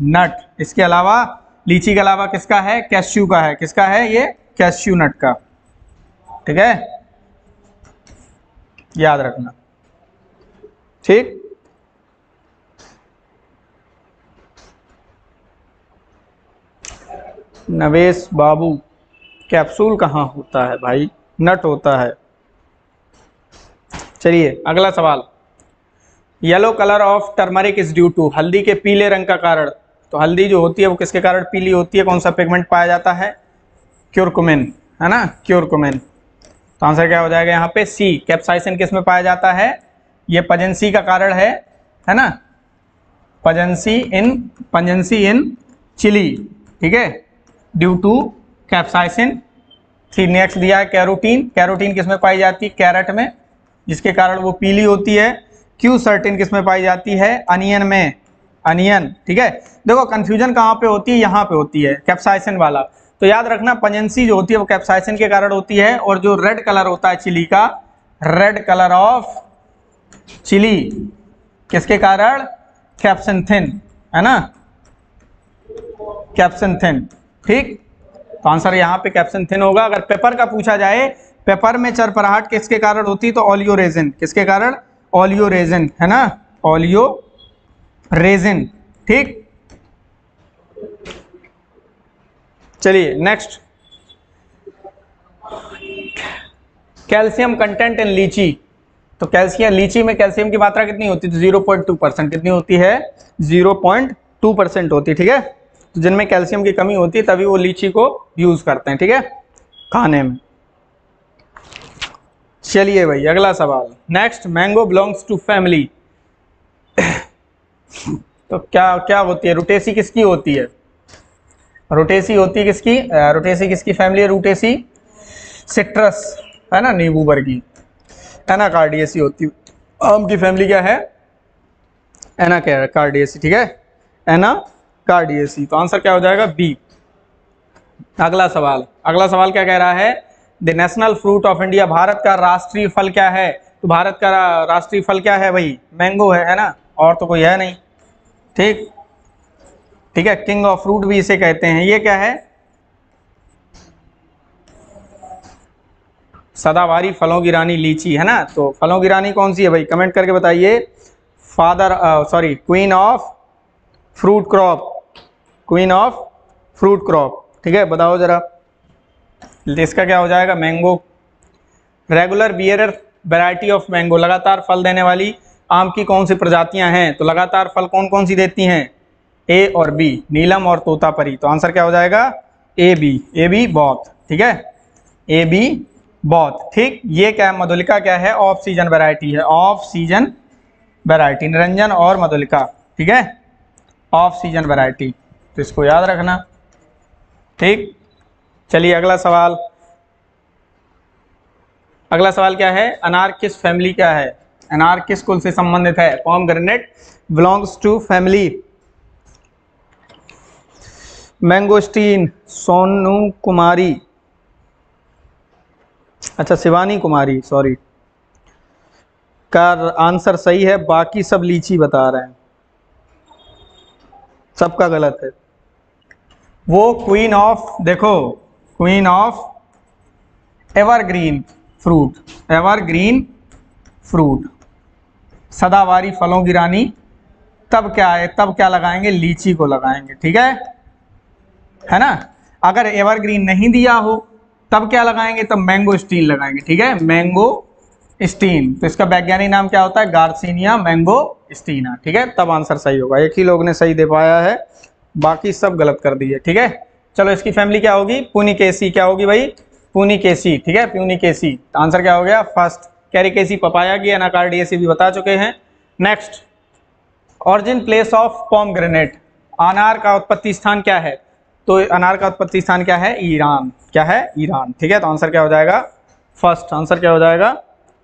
नट। इसके अलावा लीची के अलावा किसका है, कैश्यू का है। किसका है ये, कैश्यू नट का। ठीक है, याद रखना। ठीक, नवेश बाबू, कैप्सूल कहाँ होता है भाई, नट होता है। चलिए अगला सवाल, yellow colour of turmeric is due to. हल्दी के पीले रंग का कारण, तो हल्दी जो होती है वो किसके कारण पीली होती है, कौन सा पिगमेंट पाया जाता है, क्यूरकुमिन, है ना, क्यूरकुमिन। तो आंसर क्या हो जाएगा यहाँ पे सी। कैप्साइसिन किसमें पाया जाता है, ये पंजेंसी का कारण है ना, पंजेंसी इन चिली। ठीक है, ड्यू टू कैप्साइसिन। फिर नेक्स्ट दिया है कैरोटीन। कैरोटीन किसमें पाई जाती है, कैरेट में, जिसके कारण वो पीली होती है। क्यूसर्टिन किसमें पाई जाती है, अनियन में, अनियन। ठीक है, देखो कन्फ्यूजन कहाँ पे होती है, यहाँ पे होती है, कैप्साइसिन वाला। तो याद रखना पंजेंसी जो होती है वो कैप्साइसिन के कारण होती है। और जो रेड कलर होता है चिली का, रेड कलर ऑफ चिली किसके कारण, कैप्सिन, है ना, कैप्सिन। ठीक, तो आंसर यहाँ पे कैप्सिन थिन होगा। अगर पेपर का पूछा जाए, पेपर में चरपराहट किसके कारण होती है, तो ओलियोरेजिन। किसके कारण, ओलियोरेजिन, है ना, ओलियोरेजिन। ठीक, चलिए नेक्स्ट, कैल्शियम कंटेंट इन लीची। तो कैल्शियम, लीची में कैल्शियम की मात्रा कितनी होती है, तो 0.2%। कितनी होती है, 0.2% होती है। ठीक है, तो जिनमें कैल्शियम की कमी होती है तभी वो लीची को यूज करते हैं, ठीक है, खाने में। चलिए भाई अगला सवाल, next, mango belongs to family. तो क्या क्या होती है, रुटेसी किसकी होती है, रुटेसी होती है किसकी, रुटेसी किसकी फैमिली है, रुटेसी सिट्रस, है ना, नींबू वर्गी। एनाकार्डियसी होती है, आम की फैमिली क्या है, एनाकार्डियसी। ठीक है, एना कार्डियसी। तो आंसर क्या हो जाएगा बी। अगला सवाल, क्या कह रहा है, the national fruit of India. Bharat का राष्ट्रीय फल क्या है? तो भारत का राष्ट्रीय फल क्या है भाई, मैंगो है ना, और तो कोई है नहीं। ठीक, ठीक है, किंग ऑफ फ्रूट भी इसे कहते हैं। ये क्या है, सदाबहार फलों की रानी लीची, है ना। तो फलों की रानी कौन सी है भाई, कमेंट करके बताइए। Father sorry, queen of fruit crop, queen of fruit crop. ठीक है, बताओ जरा इसका क्या हो जाएगा, mango. Regular bearer variety of mango. लगातार फल देने वाली आम की कौन सी प्रजातियां हैं? तो लगातार फल कौन कौन सी देती हैं, ए और बी, नीलम और तोतापरी। तो आंसर क्या हो जाएगा? A B both. ठीक है, ए बी बौथ। ठीक, ये क्या है? मधुलिका क्या है? ऑफ सीजन वैरायटी है, ऑफ सीजन वैरायटी। निरंजन और मधुलिका, ठीक है, ऑफ सीजन वैरायटी। तो इसको याद रखना। ठीक, चलिए अगला सवाल। अगला सवाल क्या है? अनार किस फैमिली का है? अनार किस कुल से संबंधित है? Pomegranate belongs to family mangosteen. Sonu Kumari, अच्छा शिवानी कुमारी, सॉरी, का आंसर सही है। बाकी सब लीची बता रहे हैं, सबका गलत है। वो क्वीन ऑफ, देखो, queen of evergreen fruit, evergreen fruit, सदाबहारी फलों की रानी। तब क्या है? तब क्या लगाएंगे? लीची को लगाएंगे। ठीक है ना? अगर एवरग्रीन नहीं दिया हो तब क्या लगाएंगे? तब मैंगो स्टीन लगाएंगे। ठीक है, मैंगो स्टीन। तो इसका वैज्ञानिक नाम क्या होता है? Garcinia mangostana. ठीक है, तब आंसर सही होगा। एक ही लोग ने सही दे पाया है, बाकी सब गलत कर दिए। ठीक है, चलो इसकी फैमिली क्या होगी? पुनिकेसी। क्या होगी भाई? पुनिकेसी। ठीक है, पुनिकेसी। आंसर क्या हो गया? फर्स्ट। कैरिकेसी पपाया की, एनाकार्डियेसी भी बता चुके हैं। Next, origin place of pomegranate. अनार का उत्पत्ति स्थान क्या है? तो अनार का उत्पत्ति स्थान क्या है? ईरान। क्या है? ईरान। ठीक है, तो आंसर क्या हो जाएगा? फर्स्ट। आंसर क्या हो जाएगा?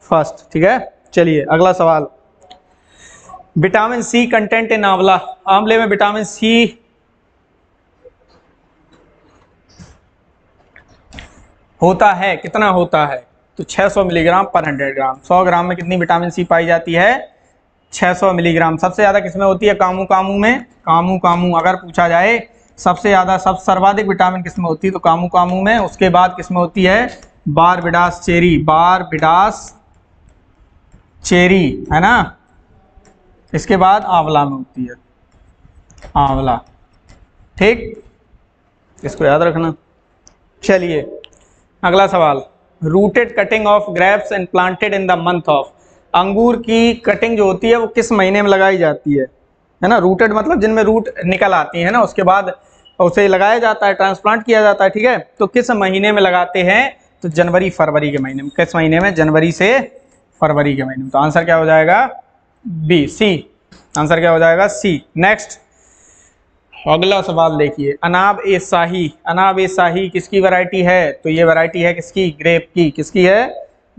फर्स्ट। ठीक है, चलिए अगला सवाल। विटामिन सी कंटेंट इन आंवला। आंवले में विटामिन सी होता है, कितना होता है? तो 600 मिलीग्राम पर 100 ग्राम। 100 ग्राम में कितनी विटामिन सी पाई जाती है? 600 मिलीग्राम। सबसे ज़्यादा किसमें होती है? कामू कामू में। कामू कामू अगर पूछा जाए सबसे ज़्यादा, सब सर्वाधिक विटामिन किसमें होती है? तो कामू कामू में। उसके बाद किसमें होती है? बारबिडास चेरी, बारबिडास चेरी, है ना। इसके बाद आंवला में होती है, आंवला। ठीक, इसको याद रखना। चलिए अगला सवाल। Rooted cutting of grapes and planted in the month of. अंगूर की कटिंग जो होती है वो किस महीने में लगाई जाती है? है ना, रूटेड मतलब जिनमें रूट निकल आती है ना, उसके बाद उसे लगाया जाता है, ट्रांसप्लांट किया जाता है। ठीक है, तो किस महीने में लगाते हैं? तो जनवरी फरवरी के महीने में। किस महीने में? जनवरी से फरवरी के महीने में। तो आंसर क्या हो जाएगा? बी, सी। आंसर क्या हो जाएगा? सी। नेक्स्ट, अगला सवाल देखिए। अनाब ए शाही। अनाब ए शाही किसकी वैरायटी है? तो ये वैरायटी है किसकी? ग्रेप की। किसकी है?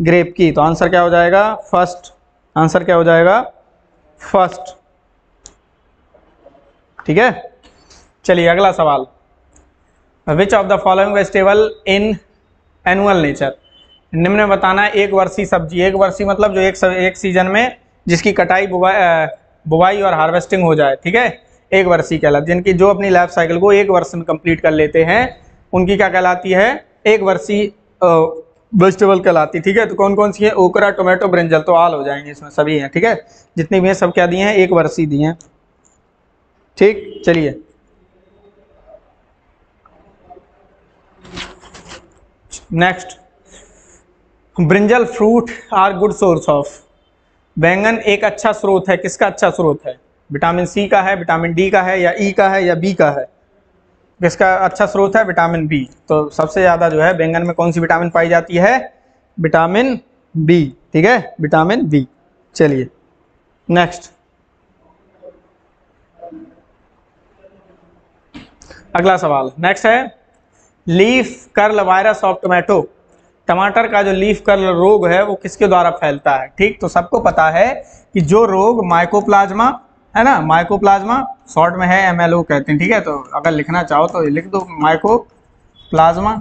ग्रेप की। तो आंसर क्या हो जाएगा? फर्स्ट। आंसर क्या हो जाएगा? फर्स्ट। ठीक है, चलिए अगला सवाल। Which of the following vegetable in annual nature. निम्न में बताना एक वर्षी सब्जी। एक वर्षी मतलब जो एक सीजन में जिसकी कटाई, बुवाई और हार्वेस्टिंग हो जाए। ठीक है, एक वर्षी कहलाती है। जिनकी जो अपनी लाइफ साइकिल को एक वर्ष में कंप्लीट कर लेते हैं उनकी क्या कहलाती है? एक वर्षी वेजिटेबल कहलाती है। ठीक है, तो कौन कौन सी है? ओकरा, टोमेटो, ब्रिंजल। तो आल हो जाएंगे इसमें, सभी हैं। ठीक है, जितने भी हैं सब क्या दिए हैं? एक वर्षी दिए हैं। ठीक, चलिए next. Brinjal fruit are good source of. बैंगन एक अच्छा स्रोत है, किसका अच्छा स्रोत है? विटामिन सी का है, विटामिन डी का है, या ई का है, या बी का है? इसका अच्छा स्रोत है विटामिन बी। तो सबसे ज़्यादा जो है बैंगन में कौन सी विटामिन पाई जाती है? Vitamin B. ठीक है, विटामिन बी। चलिए नेक्स्ट, अगला सवाल। नेक्स्ट है leaf curl virus of tomato. टमाटर का जो लीफ कर्ल रोग है वो किसके द्वारा फैलता है? ठीक, तो सबको पता है कि जो रोग माइकोप्लाज्मा, है ना, माइकोप्लाज्मा शॉर्ट में है MLO कहते हैं। ठीक है, तो अगर लिखना चाहो तो लिख दो माइकोप्लाज्मा।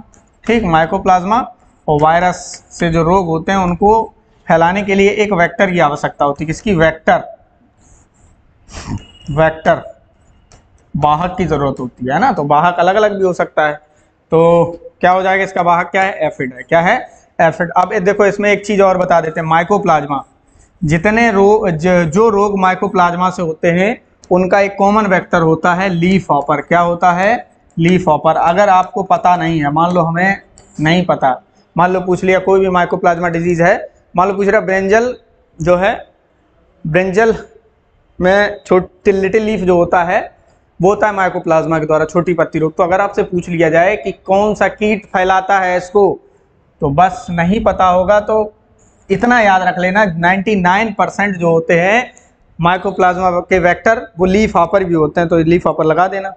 ठीक, माइकोप्लाज्मा और वायरस से जो रोग होते हैं उनको फैलाने के लिए एक वेक्टर की आवश्यकता होती है। किसकी? वेक्टर, वेक्टर, वाहक की जरूरत होती है ना। तो वाहक अलग अलग भी हो सकता है। तो क्या हो जाएगा इसका वाहक? क्या है? एफिड है। क्या है? एफिड। अब देखो इसमें एक चीज़ और बता देते हैं। माइकोप्लाज्मा, जितने जो रोग माइकोप्लाज्मा से होते हैं उनका एक कॉमन वेक्टर होता है लीफ हॉपर। क्या होता है? Leaf hopper. अगर आपको पता नहीं है, मान लो हमें नहीं पता, मान लो पूछ लिया कोई भी माइकोप्लाज्मा डिजीज़ है, मान लो पूछ रहा ब्रिंजल जो है, ब्रिंजल में छोटी लिटिल लीफ जो होता है वो होता है माइकोप्लाज्मा के द्वारा छोटी पत्ती रोग। तो अगर आपसे पूछ लिया जाए कि कौन सा कीट फैलाता है इसको, तो बस नहीं पता होगा तो इतना याद रख लेना 99% जो होते हैं माइकोप्लाज्मा के वेक्टर वो लीफ हॉपर भी होते हैं, तो लीफ हॉपर लगा देना,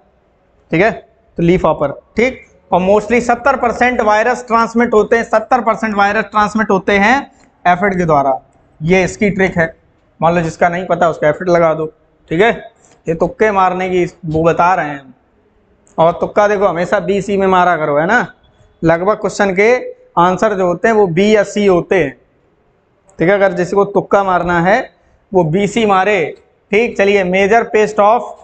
ठीक है। तो लीफ हॉपर, ठीक। और मोस्टली 70% वायरस ट्रांसमिट होते हैं, 70% वायरस ट्रांसमिट होते हैं एफिड के द्वारा। ये इसकी ट्रिक है, मान लो जिसका नहीं पता उसका एफिड लगा दो, ठीक है। ये तुक्के मारने की वो बता रहे हैं, और तुक्का देखो हमेशा BC में मारा करो, है ना। लगभग क्वेश्चन के आंसर जो होते हैं वो B या C होते हैं, ठीक है। अगर जिसको तुक्का मारना है वो BC मारे, ठीक। चलिए, मेजर पेस्ट ऑफ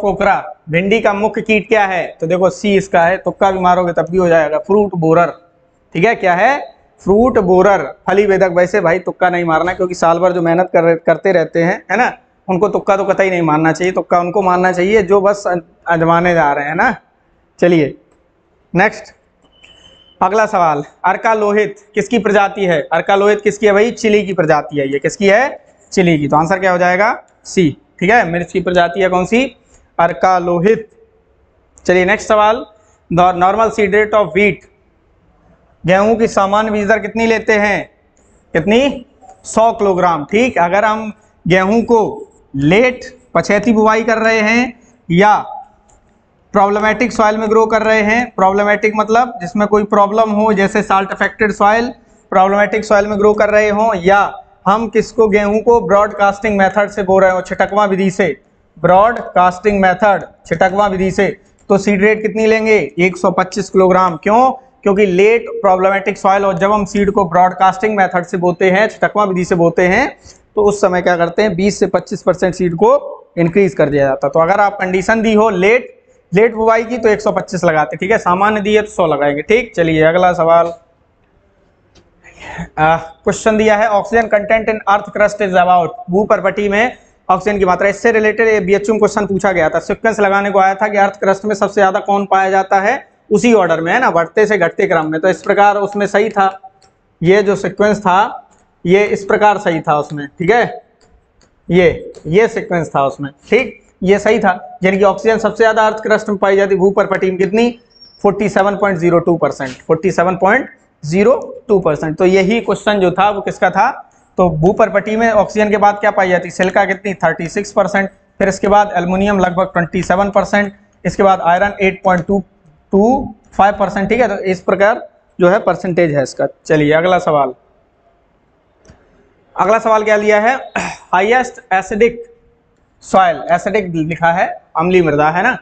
कोकरा, भिंडी का मुख्य कीट क्या है? तो देखो C इसका है, तुक्का भी मारोगे तब भी हो जाएगा, फ्रूट बोरर, ठीक है। क्या है? फ्रूट बोरर, फली वेदक। वैसे भाई तुक्का नहीं मारना, क्योंकि साल भर जो मेहनत करते रहते हैं, है ना, उनको तुक्का तो कतई नहीं मारना चाहिए। तुक्का उनको मारना चाहिए जो बस आजमाने जा रहे हैं ना। चलिए नेक्स्ट, अगला सवाल, अर्कालोहित किसकी प्रजाति है? अर्कालोहित किसकी है भाई? चिली की प्रजाति है। ये किसकी है? चिली की। तो आंसर क्या हो जाएगा? C, ठीक है। मिर्च की प्रजाति है कौन सी? अर्कालोहित। चलिए नेक्स्ट सवाल, normal seed rate of wheat, गेहूं की सामान्य बीज दर कितनी लेते हैं? कितनी? 100 किलोग्राम, ठीक। अगर हम गेहूं को लेट पछेती बुवाई कर रहे हैं या प्रॉब्लमेटिक सॉइल में ग्रो कर रहे हैं, प्रॉब्लमेटिक मतलब जिसमें कोई प्रॉब्लम हो, जैसे salt affected soil, problematic soil में ग्रो कर रहे हो, या हम किसको गेहूं को ब्रॉडकास्टिंग मेथड से बो रहे हो, छिटकवा विधि से, ब्रॉडकास्टिंग मेथड, छिटकवा विधि से, तो सीड रेट कितनी लेंगे? 125 किलोग्राम। क्यों? क्योंकि लेट प्रॉब्लमेटिक सॉइल, और जब हम सीड को ब्रॉडकास्टिंग मेथड से बोते हैं, छिटकवा विधि से बोते हैं, तो उस समय क्या करते हैं, 20 से 25% सीड को इंक्रीज कर दिया जाता। तो अगर आप कंडीशन दी हो लेट बुवाई की तो 125 लगाते, ठीक है। सामान्य दी है तो 100 लगाएंगे, ठीक। चलिए अगला सवाल, क्वेश्चन दिया है, oxygen content in earth crust is about, भू परपटी में ऑक्सीजन की मात्रा। इससे रिलेटेड BHM क्वेश्चन पूछा गया था, सिक्वेंस लगाने को आया था कि अर्थ क्रस्ट में सबसे ज्यादा कौन पाया जाता है, उसी ऑर्डर में, है ना, बढ़ते से घटते क्रम में। तो इस प्रकार उसमें सही था, ये जो सीक्वेंस था ये इस प्रकार सही था उसमें, ठीक है। ये सीक्वेंस था उसमें, ठीक, ये सही था। यानी कि ऑक्सीजन सबसे ज्यादा अर्थ क्रस्ट में पाई जाती, भूपर्पटी में कितनी? 47.02%। तो यही क्वेश्चन जो था वो किसका था? तो भूपर्पटी में ऑक्सीजन के बाद क्या पाई जाती? सिलिका कितनी? 36%। फिर इसके बाद एल्युमिनियम लगभग 27%, इसके बाद आयरन 8.25%, ठीक है। तो इस प्रकार जो है परसेंटेज है इसका। चलिए अगला सवाल क्या लिया है? हाईएस्ट एसिडिक सॉइल, एसिडिक लिखा है, अम्लीय मृदा, है ना,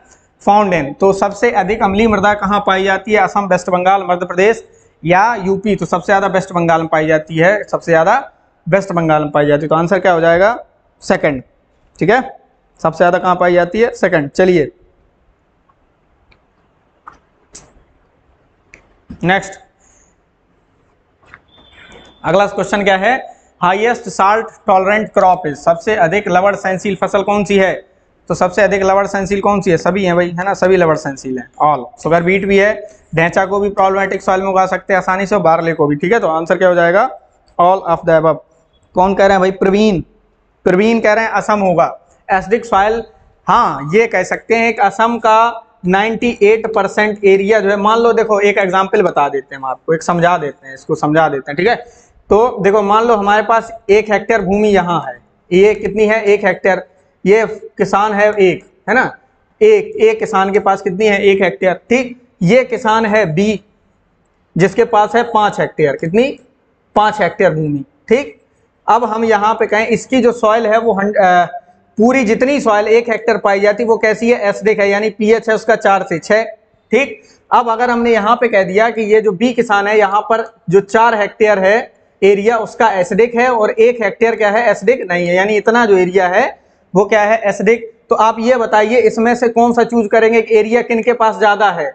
फाउंड इन, तो सबसे अधिक अम्लीय मृदा कहाँ पाई जाती है? असम, वेस्ट बंगाल, मध्य प्रदेश या यूपी? तो सबसे ज्यादा वेस्ट बंगाल में पाई जाती है, सबसे ज्यादा वेस्ट बंगाल में पाई जाती है। तो आंसर क्या हो जाएगा? सेकंड, ठीक है। सबसे ज्यादा कहाँ पाई जाती है? सेकंड। चलिए नेक्स्ट, अगला क्वेश्चन क्या है? Highest salt tolerant crop is, सबसे अधिक लवण सहनशील फसल कौन सी है? तो सबसे अधिक लवण सहनशील कौन सी है? सभी हैं भाई, है ना, सभी लवण सहनशील हैं, ऑल। सुगर बीट भी है, ढेंचा को भी प्रॉब्लमेटिक सॉइल में उगा सकते हैं आसानी से, और बारले को भी, ठीक है। तो आंसर क्या हो जाएगा? All of the above. कौन कह रहे हैं भाई? प्रवीण कह रहे हैं असम होगा एसिडिक सॉइल। हाँ, ये कह सकते हैं कि असम का 98% एरिया जो है, मान लो, देखो एक एग्जाम्पल बता देते हैं हम आपको, एक समझा देते हैं, इसको समझा देते हैं, ठीक है। तो देखो मान लो हमारे पास 1 हेक्टेयर भूमि यहाँ है, ये कितनी है? 1 हेक्टेयर। ये किसान है एक, है ना, एक किसान के पास कितनी है? 1 हेक्टेयर, ठीक। ये किसान है B, जिसके पास है 5 हेक्टेयर, कितनी? 5 हेक्टेयर भूमि, ठीक। अब हम यहाँ पे कहें इसकी जो सॉइल है वो पूरी जितनी सॉइल 1 हेक्टेयर पाई जाती वो कैसी है? एसिडिक है, यानी pH है उसका 4 से 6, ठीक। अब अगर हमने यहाँ पे कह दिया कि ये जो B किसान है यहाँ पर जो 4 हेक्टेयर है एरिया उसका एसिडिक है, और 1 हेक्टेयर क्या है? एसिडिक नहीं है, यानी इतना जो एरिया है वो क्या है? एसिडिक। तो आप ये बताइए इसमें से कौन सा चूज करेंगे कि एरिया किन के पास ज्यादा है?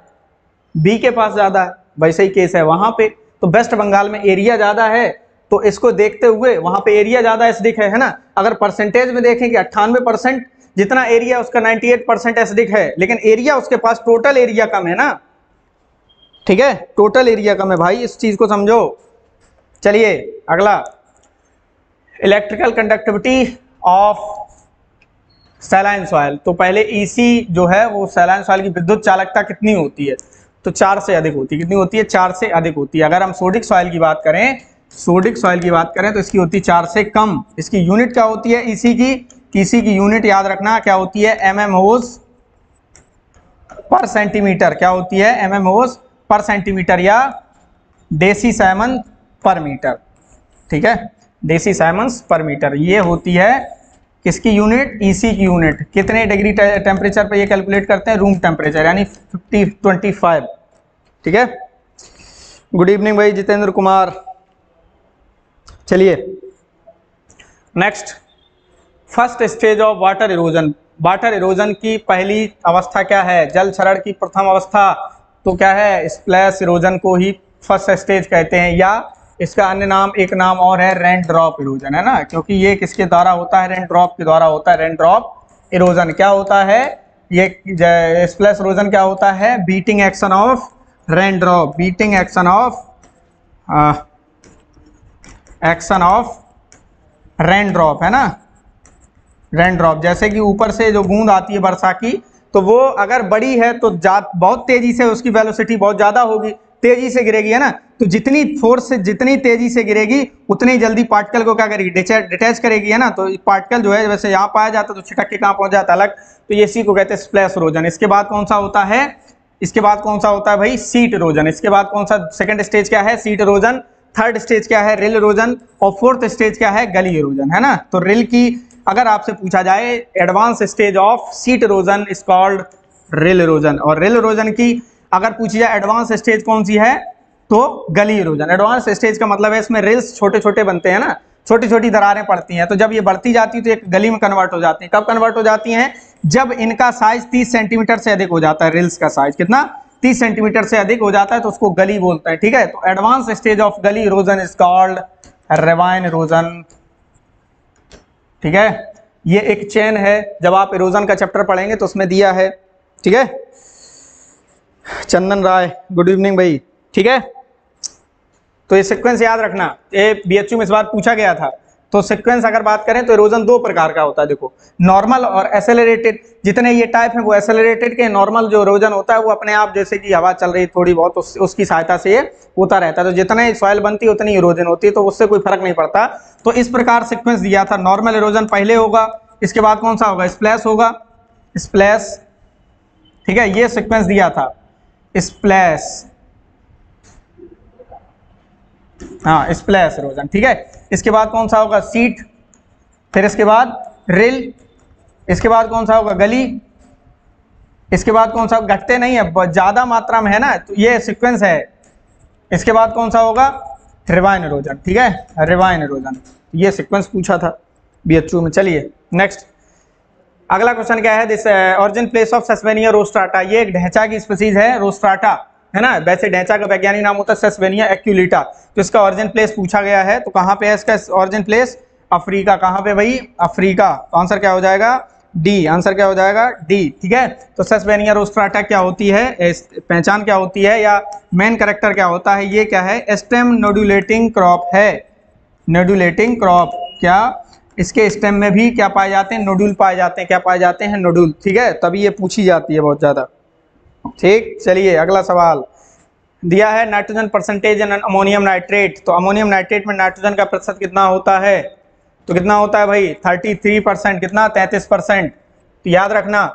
B के पास ज्यादा है, वैसे ही केस है वहां पे। तो वेस्ट बंगाल में एरिया ज्यादा है, तो इसको देखते हुए वहां पे एरिया ज्यादा एसिडिक है, ना। अगर परसेंटेज में देखें कि 98% जितना एरिया उसका 98% एसिडिक है, लेकिन एरिया उसके पास टोटल एरिया कम है, ना, ठीक है, टोटल एरिया कम है भाई, इस चीज को समझो। चलिए अगला, electrical conductivity of saline soil. तो पहले ईसी जो है वो सैलाइन सॉयल की विद्युत चालकता कितनी होती है, तो 4 से अधिक होती है। कितनी होती है? 4 से अधिक होती है। अगर हम सोडिक सॉयल की बात करें, सोडिक सॉयल की बात करें तो इसकी होती है 4 से कम। इसकी यूनिट क्या होती है ईसी की? ईसी की यूनिट याद रखना क्या होती है, एमएमओस पर सेंटीमीटर। क्या होती है? एमएमओस पर सेंटीमीटर या डेसी साइमन पर मीटर। ठीक है, डेसी साइमंस पर मीटर ये होती है किसकी यूनिट? ईसी की यूनिट। कितने डिग्री टेम्परेचर पे ये कैलकुलेट करते हैं? रूम टेम्परेचर, यानी 25। ठीक है, गुड इवनिंग भाई जितेंद्र कुमार। चलिए next, first stage of water erosion. Water erosion की पहली अवस्था क्या है? जल क्षरण की प्रथम अवस्था। तो क्या है, स्प्लैश इरोजन को ही फर्स्ट स्टेज कहते हैं, या इसका अन्य नाम, एक नाम और है रेन ड्रॉप इरोजन, है ना, क्योंकि ये किसके द्वारा होता है? रेन ड्रॉप के द्वारा होता है। रेन ड्रॉप इरोजन क्या होता है? ये स्प्लैश इरोजन क्या होता है? Beating action of rain drop, beating action of rain drop, है ना, रेन ड्रॉप। जैसे कि ऊपर से जो बूंद आती है वर्षा की, तो वो अगर बड़ी है तो बहुत तेजी से, उसकी वेलोसिटी बहुत ज्यादा होगी, तेजी से गिरेगी, है ना, तो जितनी फोर्स से, जितनी तेजी से गिरेगी उतनी जल्दी पार्टिकल को क्या करेगी? डिटैच करेगी, है ना। तो पार्टिकल जो है वैसे यहाँ पाया जाता तो छिटक के कहाँ पहुँच जाता अलग, तो ये इसी को कहते हैं स्प्लैश इरोजन। इसके बाद कौन सा होता है? इसके बाद कौन सा होता है भाई? Sheet erosion. इसके बाद कौन सा सेकेंड स्टेज क्या है? Seat erosion. थर्ड स्टेज क्या है? Rill erosion. और फोर्थ स्टेज क्या है? गली इरोजन, है ना। तो रिल की अगर आपसे पूछा जाए advance stage of sheet erosion is called rill erosion, और रिल इरोजन की अगर पूछी जाए एडवांस स्टेज कौन सी है तो गली इरोजन। एडवांस स्टेज का मतलब है इसमें रिल्स छोटे छोटे बनते हैं ना, छोटी छोटी दरारें पड़ती हैं, तो जब ये बढ़ती जाती है तो एक गली में कन्वर्ट हो जाती है। कब कन्वर्ट हो जाती हैं? जब इनका साइज 30 सेंटीमीटर से अधिक हो जाता है। रिल्स का साइज कितना? 30 सेंटीमीटर से अधिक हो जाता है तो उसको गली बोलते हैं। ठीक है, तो advance stage of gully erosion is called ravine erosion. ठीक है, ये एक चेन है, जब आप इरोजन का चैप्टर पढ़ेंगे तो उसमें दिया है। ठीक है, चंदन राय गुड इवनिंग भाई। ठीक है, तो ये सीक्वेंस याद रखना, ये बीएचयू में इस बार पूछा गया था। तो सीक्वेंस अगर बात करें तो इरोजन दो प्रकार का होता है, देखो, नॉर्मल और एसेलरेटेड। जितने ये टाइप हैं वो एसेलरेटेड के। नॉर्मल जो इरोजन होता है वो अपने आप, जैसे कि हवा चल रही है थोड़ी बहुत, उसकी सहायता से ये होता रहता है। तो जितने सॉइल बनती है उतनी इरोजन होती है, तो उससे कोई फर्क नहीं पड़ता। तो इस प्रकार सीक्वेंस दिया था, नॉर्मल इरोजन पहले होगा, इसके बाद कौन सा होगा? स्प्लैश होगा, स्प्लैश। ठीक है, ये सीक्वेंस दिया था, स्प्लैश, हाँ, स्प्लैश इरोजन। ठीक है, इसके बाद कौन सा होगा? सीट, फिर इसके बाद रिल, इसके बाद कौन सा होगा? गली, इसके बाद कौन सा होगा? घटते नहीं है, ज्यादा मात्रा में, है ना, तो ये सीक्वेंस है। इसके बाद कौन सा होगा? Ravine erosion. ठीक है, रिवाइन इरोजन, ये सीक्वेंस पूछा था बीएचयू में। चलिए नेक्स्ट, अगला क्वेश्चन क्या है? This origin place of सेस्वेनिया rostrata. ये एक ढैंचा की स्पीसीज है, रोस्ट्राटा, है ना, वैसे ढैंचा का वैज्ञानिक नाम होता है सेस्वेनिया एक्यूलेटा। तो इसका ऑरिजिन प्लेस पूछा गया है, तो कहाँ पे है इसका ऑरिजिन प्लेस? अफ्रीका। कहाँ पे भाई? अफ्रीका। तो आंसर क्या हो जाएगा? डी। आंसर क्या हो जाएगा? डी। ठीक है, तो सेस्वेनिया रोस्ट्राटा क्या होती है, पहचान क्या होती है या मेन कैरेक्टर क्या होता है? ये क्या है? स्टेम नोडुलेटिंग क्रॉप है, नोडुलेटिंग क्रॉप। क्या इसके स्टेम में भी क्या पाए जाते हैं? नोडुल पाए जाते हैं। क्या पाए जाते हैं? नोडुल। ठीक है, तभी ये पूछी जाती है बहुत ज़्यादा। ठीक, चलिए अगला सवाल दिया है, nitrogen percentage and ammonium nitrate. तो अमोनियम नाइट्रेट में नाइट्रोजन का प्रतिशत कितना होता है? तो कितना होता है भाई? 33%। कितना? 33%। तो याद रखना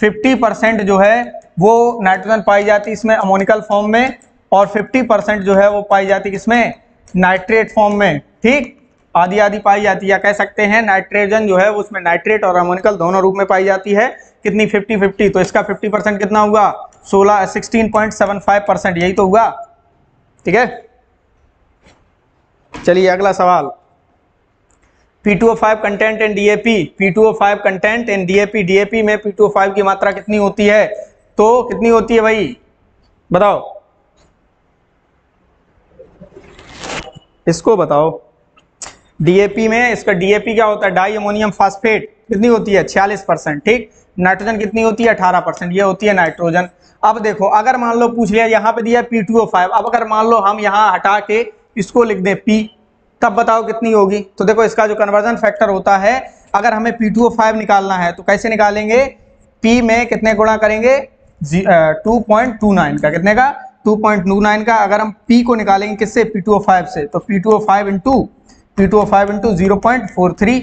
50% जो है वो नाइट्रोजन पाई जाती है इसमें अमोनिकल फॉर्म में, और 50% जो है वो पाई जाती है इसमें नाइट्रेट फॉर्म में। ठीक, आधी आधी पाई जाती है, या कह सकते हैं नाइट्रोजन जो है उसमें नाइट्रेट और अमोनिकल दोनों रूप में पाई जाती है। कितनी? 50-50। तो इसका 50% कितना हुआ? 16.75%। यही तो हुआ। ठीक है, चलिए अगला सवाल, P2O5 content and DAP। P2O5 content and DAP। DAP में P2O5 की मात्रा कितनी होती है? तो कितनी होती है भाई बताओ, इसको बताओ। डीएपी में इसका, डीएपी क्या होता है? Di ammonium phosphate. कितनी होती है? 46%। ठीक, नाइट्रोजन कितनी होती है? 18%। ये होती है नाइट्रोजन। अब देखो, अगर मान लो पूछ लिया, यहाँ पे दिया P2O5, अब अगर मान लो हम यहाँ हटा के इसको लिख दें P, तब बताओ कितनी होगी? तो देखो इसका जो कन्वर्जन फैक्टर होता है अगर हमें P2O5 निकालना है तो कैसे निकालेंगे, P में कितने गुणा करेंगे 2.29 का, कितने का 2.29 का। अगर हम P को निकालेंगे किससे P2O5 से, तो P2O5 इंटू 0.43,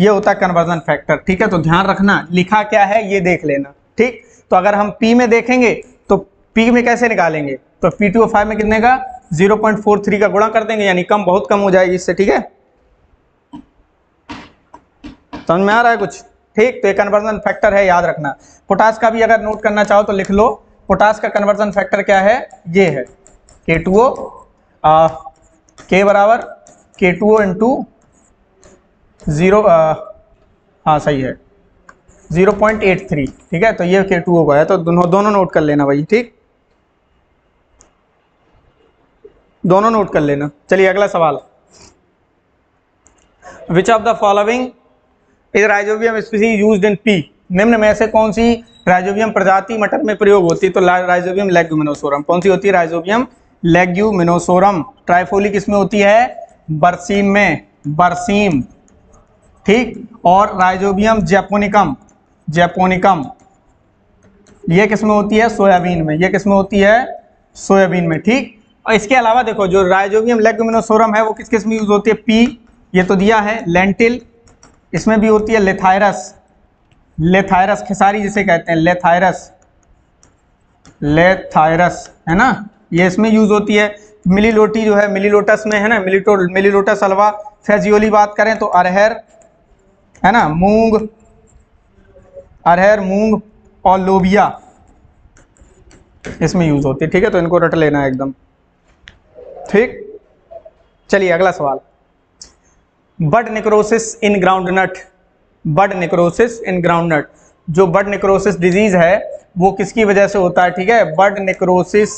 ये होता है कन्वर्जन फैक्टर। ठीक है, तो ध्यान रखना लिखा क्या है ये देख लेना। ठीक, तो अगर हम P में देखेंगे तो P में कैसे निकालेंगे, तो P2O5 में कितने का 0.43 का गुणा कर देंगे, यानी कम बहुत कम हो जाएगी इससे। ठीक है, समझ में आ रहा है कुछ? ठीक, तो ये कन्वर्जन फैक्टर है, याद रखना। पोटास का भी अगर नोट करना चाहो तो लिख लो, पोटास का कन्वर्जन फैक्टर क्या है, ये है K2O, K बराबर K2O इंटू 0, हाँ सही है 0.83। ठीक है, तो ये K2O का है, तो दोनों नोट कर लेना भाई। ठीक, दोनों नोट कर लेना। चलिए अगला सवाल, which of the following is rhizobium species used in pea, निम्न में से कौन सी राइजोबियम प्रजाति मटर में प्रयोग होती है, तो राइजोबियम लेग्यूमिनोसोरम। कौन सी होती है, राइजोबियम लेग्यूमिनोसोरम। ट्राइफोली किसमें होती है, बरसीम में, बरसीम। ठीक, और राइजोबियम जैपोनिकम, जैपोनिकम, ये किसमें होती है सोयाबीन में, ये किसमें होती है सोयाबीन में। ठीक, और इसके अलावा देखो जो राइजोबियम लेग्यूमिनोसोरम है वो किस किस में यूज होती है, पी ये तो दिया है, लेंटिल, इसमें भी होती है लेथायरस, लेथायरस खेसारी जिसे कहते हैं, लेथायरस, लेथायरस है ना, ये इसमें यूज होती है। मिलीलोटी जो है मिलीलोटस में है ना, मिलीलोटस हलवा। फेजियोली बात करें तो अरहर है ना, मूंग, अरहर, मूंग और लोबिया इसमें यूज होती है। ठीक है, तो इनको रट लेना है एकदम। ठीक, चलिए अगला सवाल, bud necrosis in groundnut, bud necrosis in groundnut, जो बड नेक्रोसिस डिजीज है वो किसकी वजह से होता है। ठीक है, बड नेक्रोसिस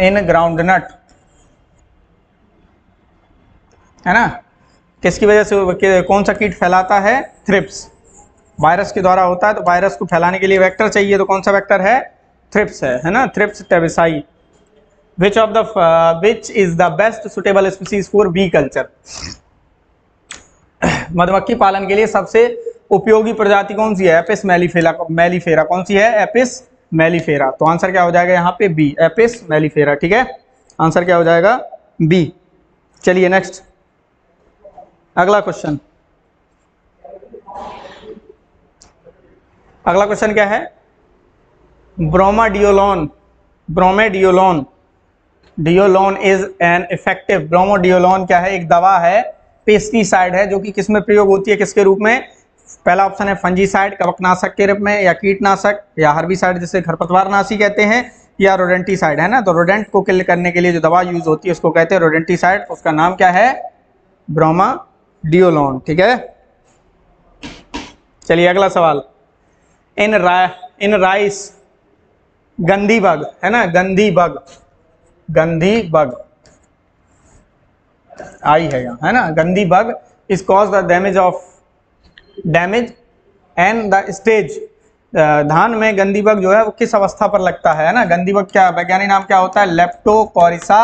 इन ग्राउंडनट है ना, किसकी वजह से, कौन सा कीट फैलाता है, थ्रिप्स, वायरस के द्वारा होता है। तो वायरस को फैलाने के लिए वेक्टर चाहिए, तो कौन सा वेक्टर है, थ्रिप्स है ना, thrips tabaci. Which is the best suitable species for bee culture, मधुमक्खी पालन के लिए सबसे उपयोगी प्रजाति कौन सी है, एपिस मेलीफेरा, मेलीफेरा कौन सी है, एपिस मेलीफेरा। तो आंसर क्या हो जाएगा यहाँ पे, बी, एपिस मेलीफेरा। ठीक है, आंसर क्या हो जाएगा, बी। चलिए नेक्स्ट, अगला क्वेश्चन, अगला क्वेश्चन क्या है, bromadiolone, bromadiolone, diolone is an effective, bromadiolone क्या है, एक दवा है, पेस्टिसाइड है, जो कि किस में प्रयोग होती है, किसके रूप में, पहला ऑप्शन है फंजीसाइड, कवकनाशक के रूप में, या कीटनाशक, या हर्बिसाइड जिसे खरपतवारनाशी कहते हैं, या रोडेंटिसाइड है ना। तो रोडेंट को किल करने के लिए जो दवा यूज होती है उसको कहते हैं रोडेंटिसाइड, उसका नाम क्या है, ब्रोमाडियोलोन। ठीक है, चलिए अगला सवाल, इन राइस गंदी बग है ना, गंदी बग, गंदी बग आई है यहाँ है ना, gundhi bug is cause the damage of damage and the stage, धान में गंदी बग जो है वो किस अवस्था पर लगता है ना, गंदी बग क्या वैज्ञानिक नाम क्या होता है, लेप्टोकोरिसा,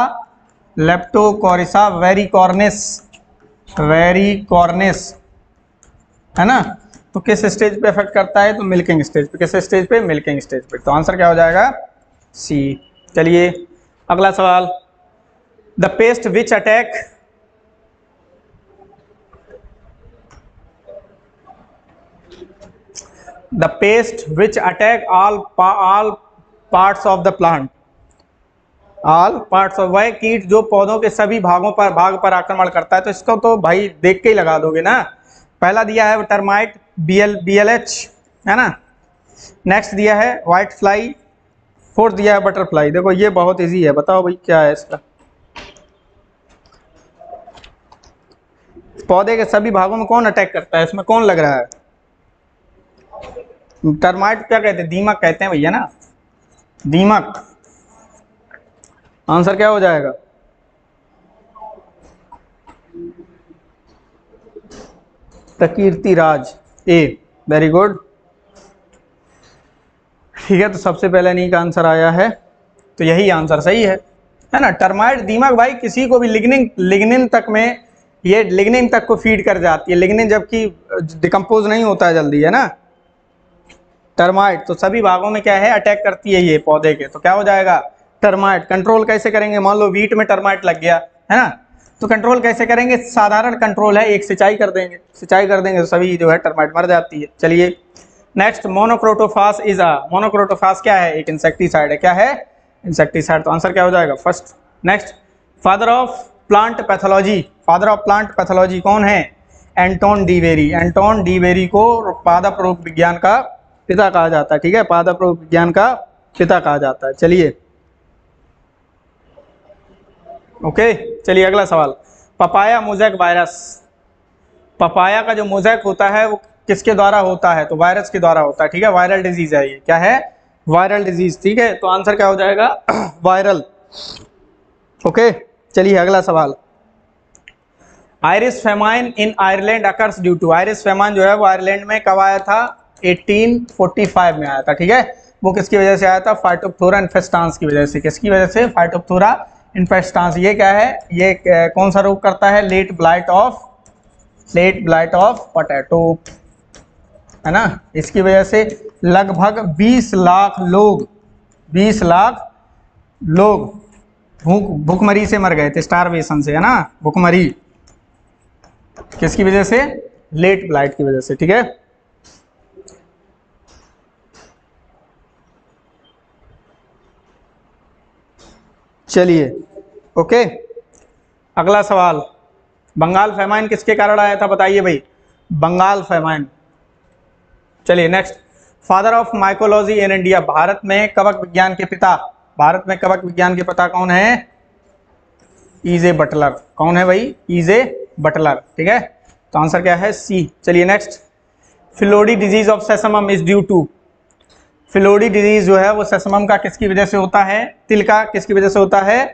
लेप्टोकोरिसा वेरिकॉर्निस, वेरिकॉर्निस है ना। तो किस स्टेज पे अफेक्ट करता है, तो मिल्किंग स्टेज पे, किस स्टेज पे, मिल्किंग स्टेज पे। तो आंसर क्या हो जाएगा, सी। चलिए अगला सवाल, the pest which attack, the pest which attack all parts of the plant, all parts of, वह कीट जो पौधों के सभी भाग पर आक्रमण करता है। तो इसको तो भाई देख के ही लगा दोगे ना। पहला दिया है टर्माइट BLH है ना, नेक्स्ट दिया है व्हाइट फ्लाई, फोर्थ दिया है बटरफ्लाई। देखो ये बहुत इजी है, बताओ भाई क्या है इसका, पौधे के सभी भागों में कौन अटैक करता है, इसमें कौन लग रहा है, टर्माइट क्या कहते हैं, दीमक कहते हैं भैया ना, दीमक। आंसर क्या हो जाएगा, तकीर्ति राज, ए, वेरी गुड। ठीक है, तो सबसे पहले इन्हीं का आंसर आया है, तो यही आंसर सही है ना। टर्माइट, दीमक भाई किसी को भी लिग्निन तक में ये लिग्निन तक को फीड कर जाती है। लिग्निन जबकि डिकम्पोज नहीं होता है जल्दी, है ना। टर्माइट तो सभी भागों में क्या है, अटैक करती है ये पौधे के। तो क्या हो जाएगा, टर्माइट। कंट्रोल कैसे करेंगे, मान लो वीट में टर्माइट लग गया, है ना। तो कंट्रोल कैसे करेंगे, साधारण कंट्रोल है, एक सिंचाई कर देंगे। सिंचाई कर देंगे तो सभी जो है टर्माइट मर जाती है। चलिए next, monocrotophos is a. Monocrotophos क्या है, एक इंसेक्टिसाइड है। क्या है, इंसेक्टिसाइड। तो आंसर क्या हो जाएगा first. Next, father of plant pathology. Father of plant pathology कौन है, एंटोन डीवेरी। एंटोन डीवेरी को पादप रोग विज्ञान का पिता कहा जाता है, ठीक है, पादप रोग विज्ञान का पिता कहा जाता है। चलिए ओके चलिए अगला सवाल, पपाया मोज़ेक वायरस। पपाया का जो मोज़ेक होता है वो किसके द्वारा होता है, तो वायरस के द्वारा होता है, ठीक है, वायरल डिजीज है ये। क्या है, वायरल डिजीज, ठीक है। तो आंसर क्या हो जाएगा, वायरल। ओके चलिए अगला सवाल, Irish famine in Ireland occurs due to. Irish famine जो है वो आयरलैंड में कब आया था, 1845 में आया था, ठीक है। वो किसकी वजह से आया था, फाइटोप्थोरा इन्फेस्टांस की वजह से। किसकी वजह से, फाइटोप्थोरा इन्फेस्टांस। ये क्या है, ये कौन सा रोग करता है, लेट ब्लाइट ऑफ पोटैटो, है ना। इसकी वजह से लगभग 20 लाख लोग भूखमरी से मर गए थे, स्टारवेशन से, है ना, भूखमरी। किसकी वजह से, लेट ब्लाइट की वजह से, ठीक है। चलिए ओके अगला सवाल, बंगाल फेमाइन किसके कारण आया था, बताइए भाई, बंगाल फेमाइन। चलिए next, father of mycology in India. Bharat में कवक विज्ञान के पिता, भारत में कवक विज्ञान के पिता कौन है, ईजे बटलर। कौन है भाई, ईजे बटलर, ठीक है। तो आंसर क्या है, सी। चलिए next, phyllody disease of sesamum is due to. Phyllody disease जो है वो सेसमम का किसकी वजह से होता है, तिल का किसकी वजह से होता है,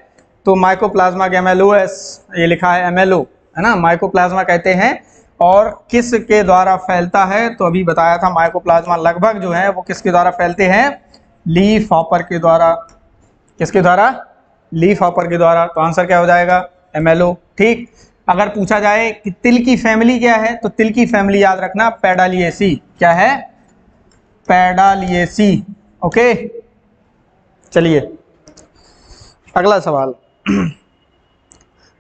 तो माइकोप्लाज्मा के MLOS, ये लिखा है MLO, है ना, माइकोप्लाज्मा कहते हैं। और किस के द्वारा फैलता है, तो अभी बताया था माइकोप्लाज्मा लगभग जो है वो किसके द्वारा फैलते हैं, लीफ हॉपर के द्वारा। किसके द्वारा, लीफ हॉपर के द्वारा। तो आंसर क्या हो जाएगा, MLO, ठीक। अगर पूछा जाए कि तिल की फैमिली क्या है, तो तिल की फैमिली याद रखना पेडालिएसी। क्या है, पेडालिएसी। ओके चलिए अगला सवाल,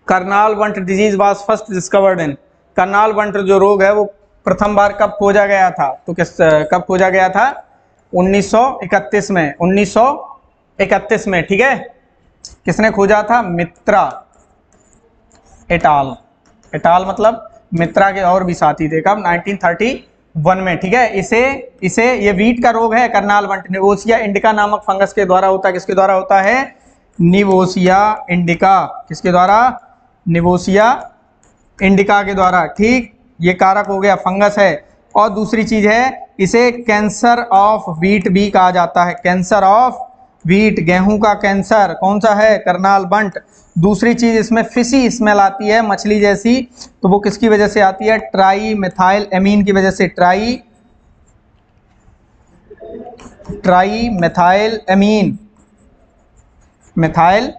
Karnal bunt disease was first discovered in. Karnal bunt जो रोग है वो प्रथम बार कब खोजा गया था, तो कब खोजा गया था, 1931 में। 1931 में, ठीक है। किसने खोजा था, मित्रा एटाल। एटाल मतलब मित्रा के और भी साथी थे। कब, 1931 में, ठीक है। इसे ये वीट का रोग है, करनाल वंट, निवोसिया इंडिका नामक फंगस के द्वारा होता है। किसके द्वारा होता है, निवोसिया इंडिका। किसके द्वारा, निवोसिया इंडिका के द्वारा, ठीक। ये कारक हो गया, फंगस है। और दूसरी चीज है, इसे कैंसर ऑफ वीट भी कहा जाता है। कैंसर ऑफ वीट, गेहूं का कैंसर। कौन सा है, करनाल बंट। दूसरी चीज, इसमें फिशी स्मेल आती है, मछली जैसी, तो वो किसकी वजह से आती है, ट्राई मिथाइल एमीन की वजह से। Tri methyl amine, methyl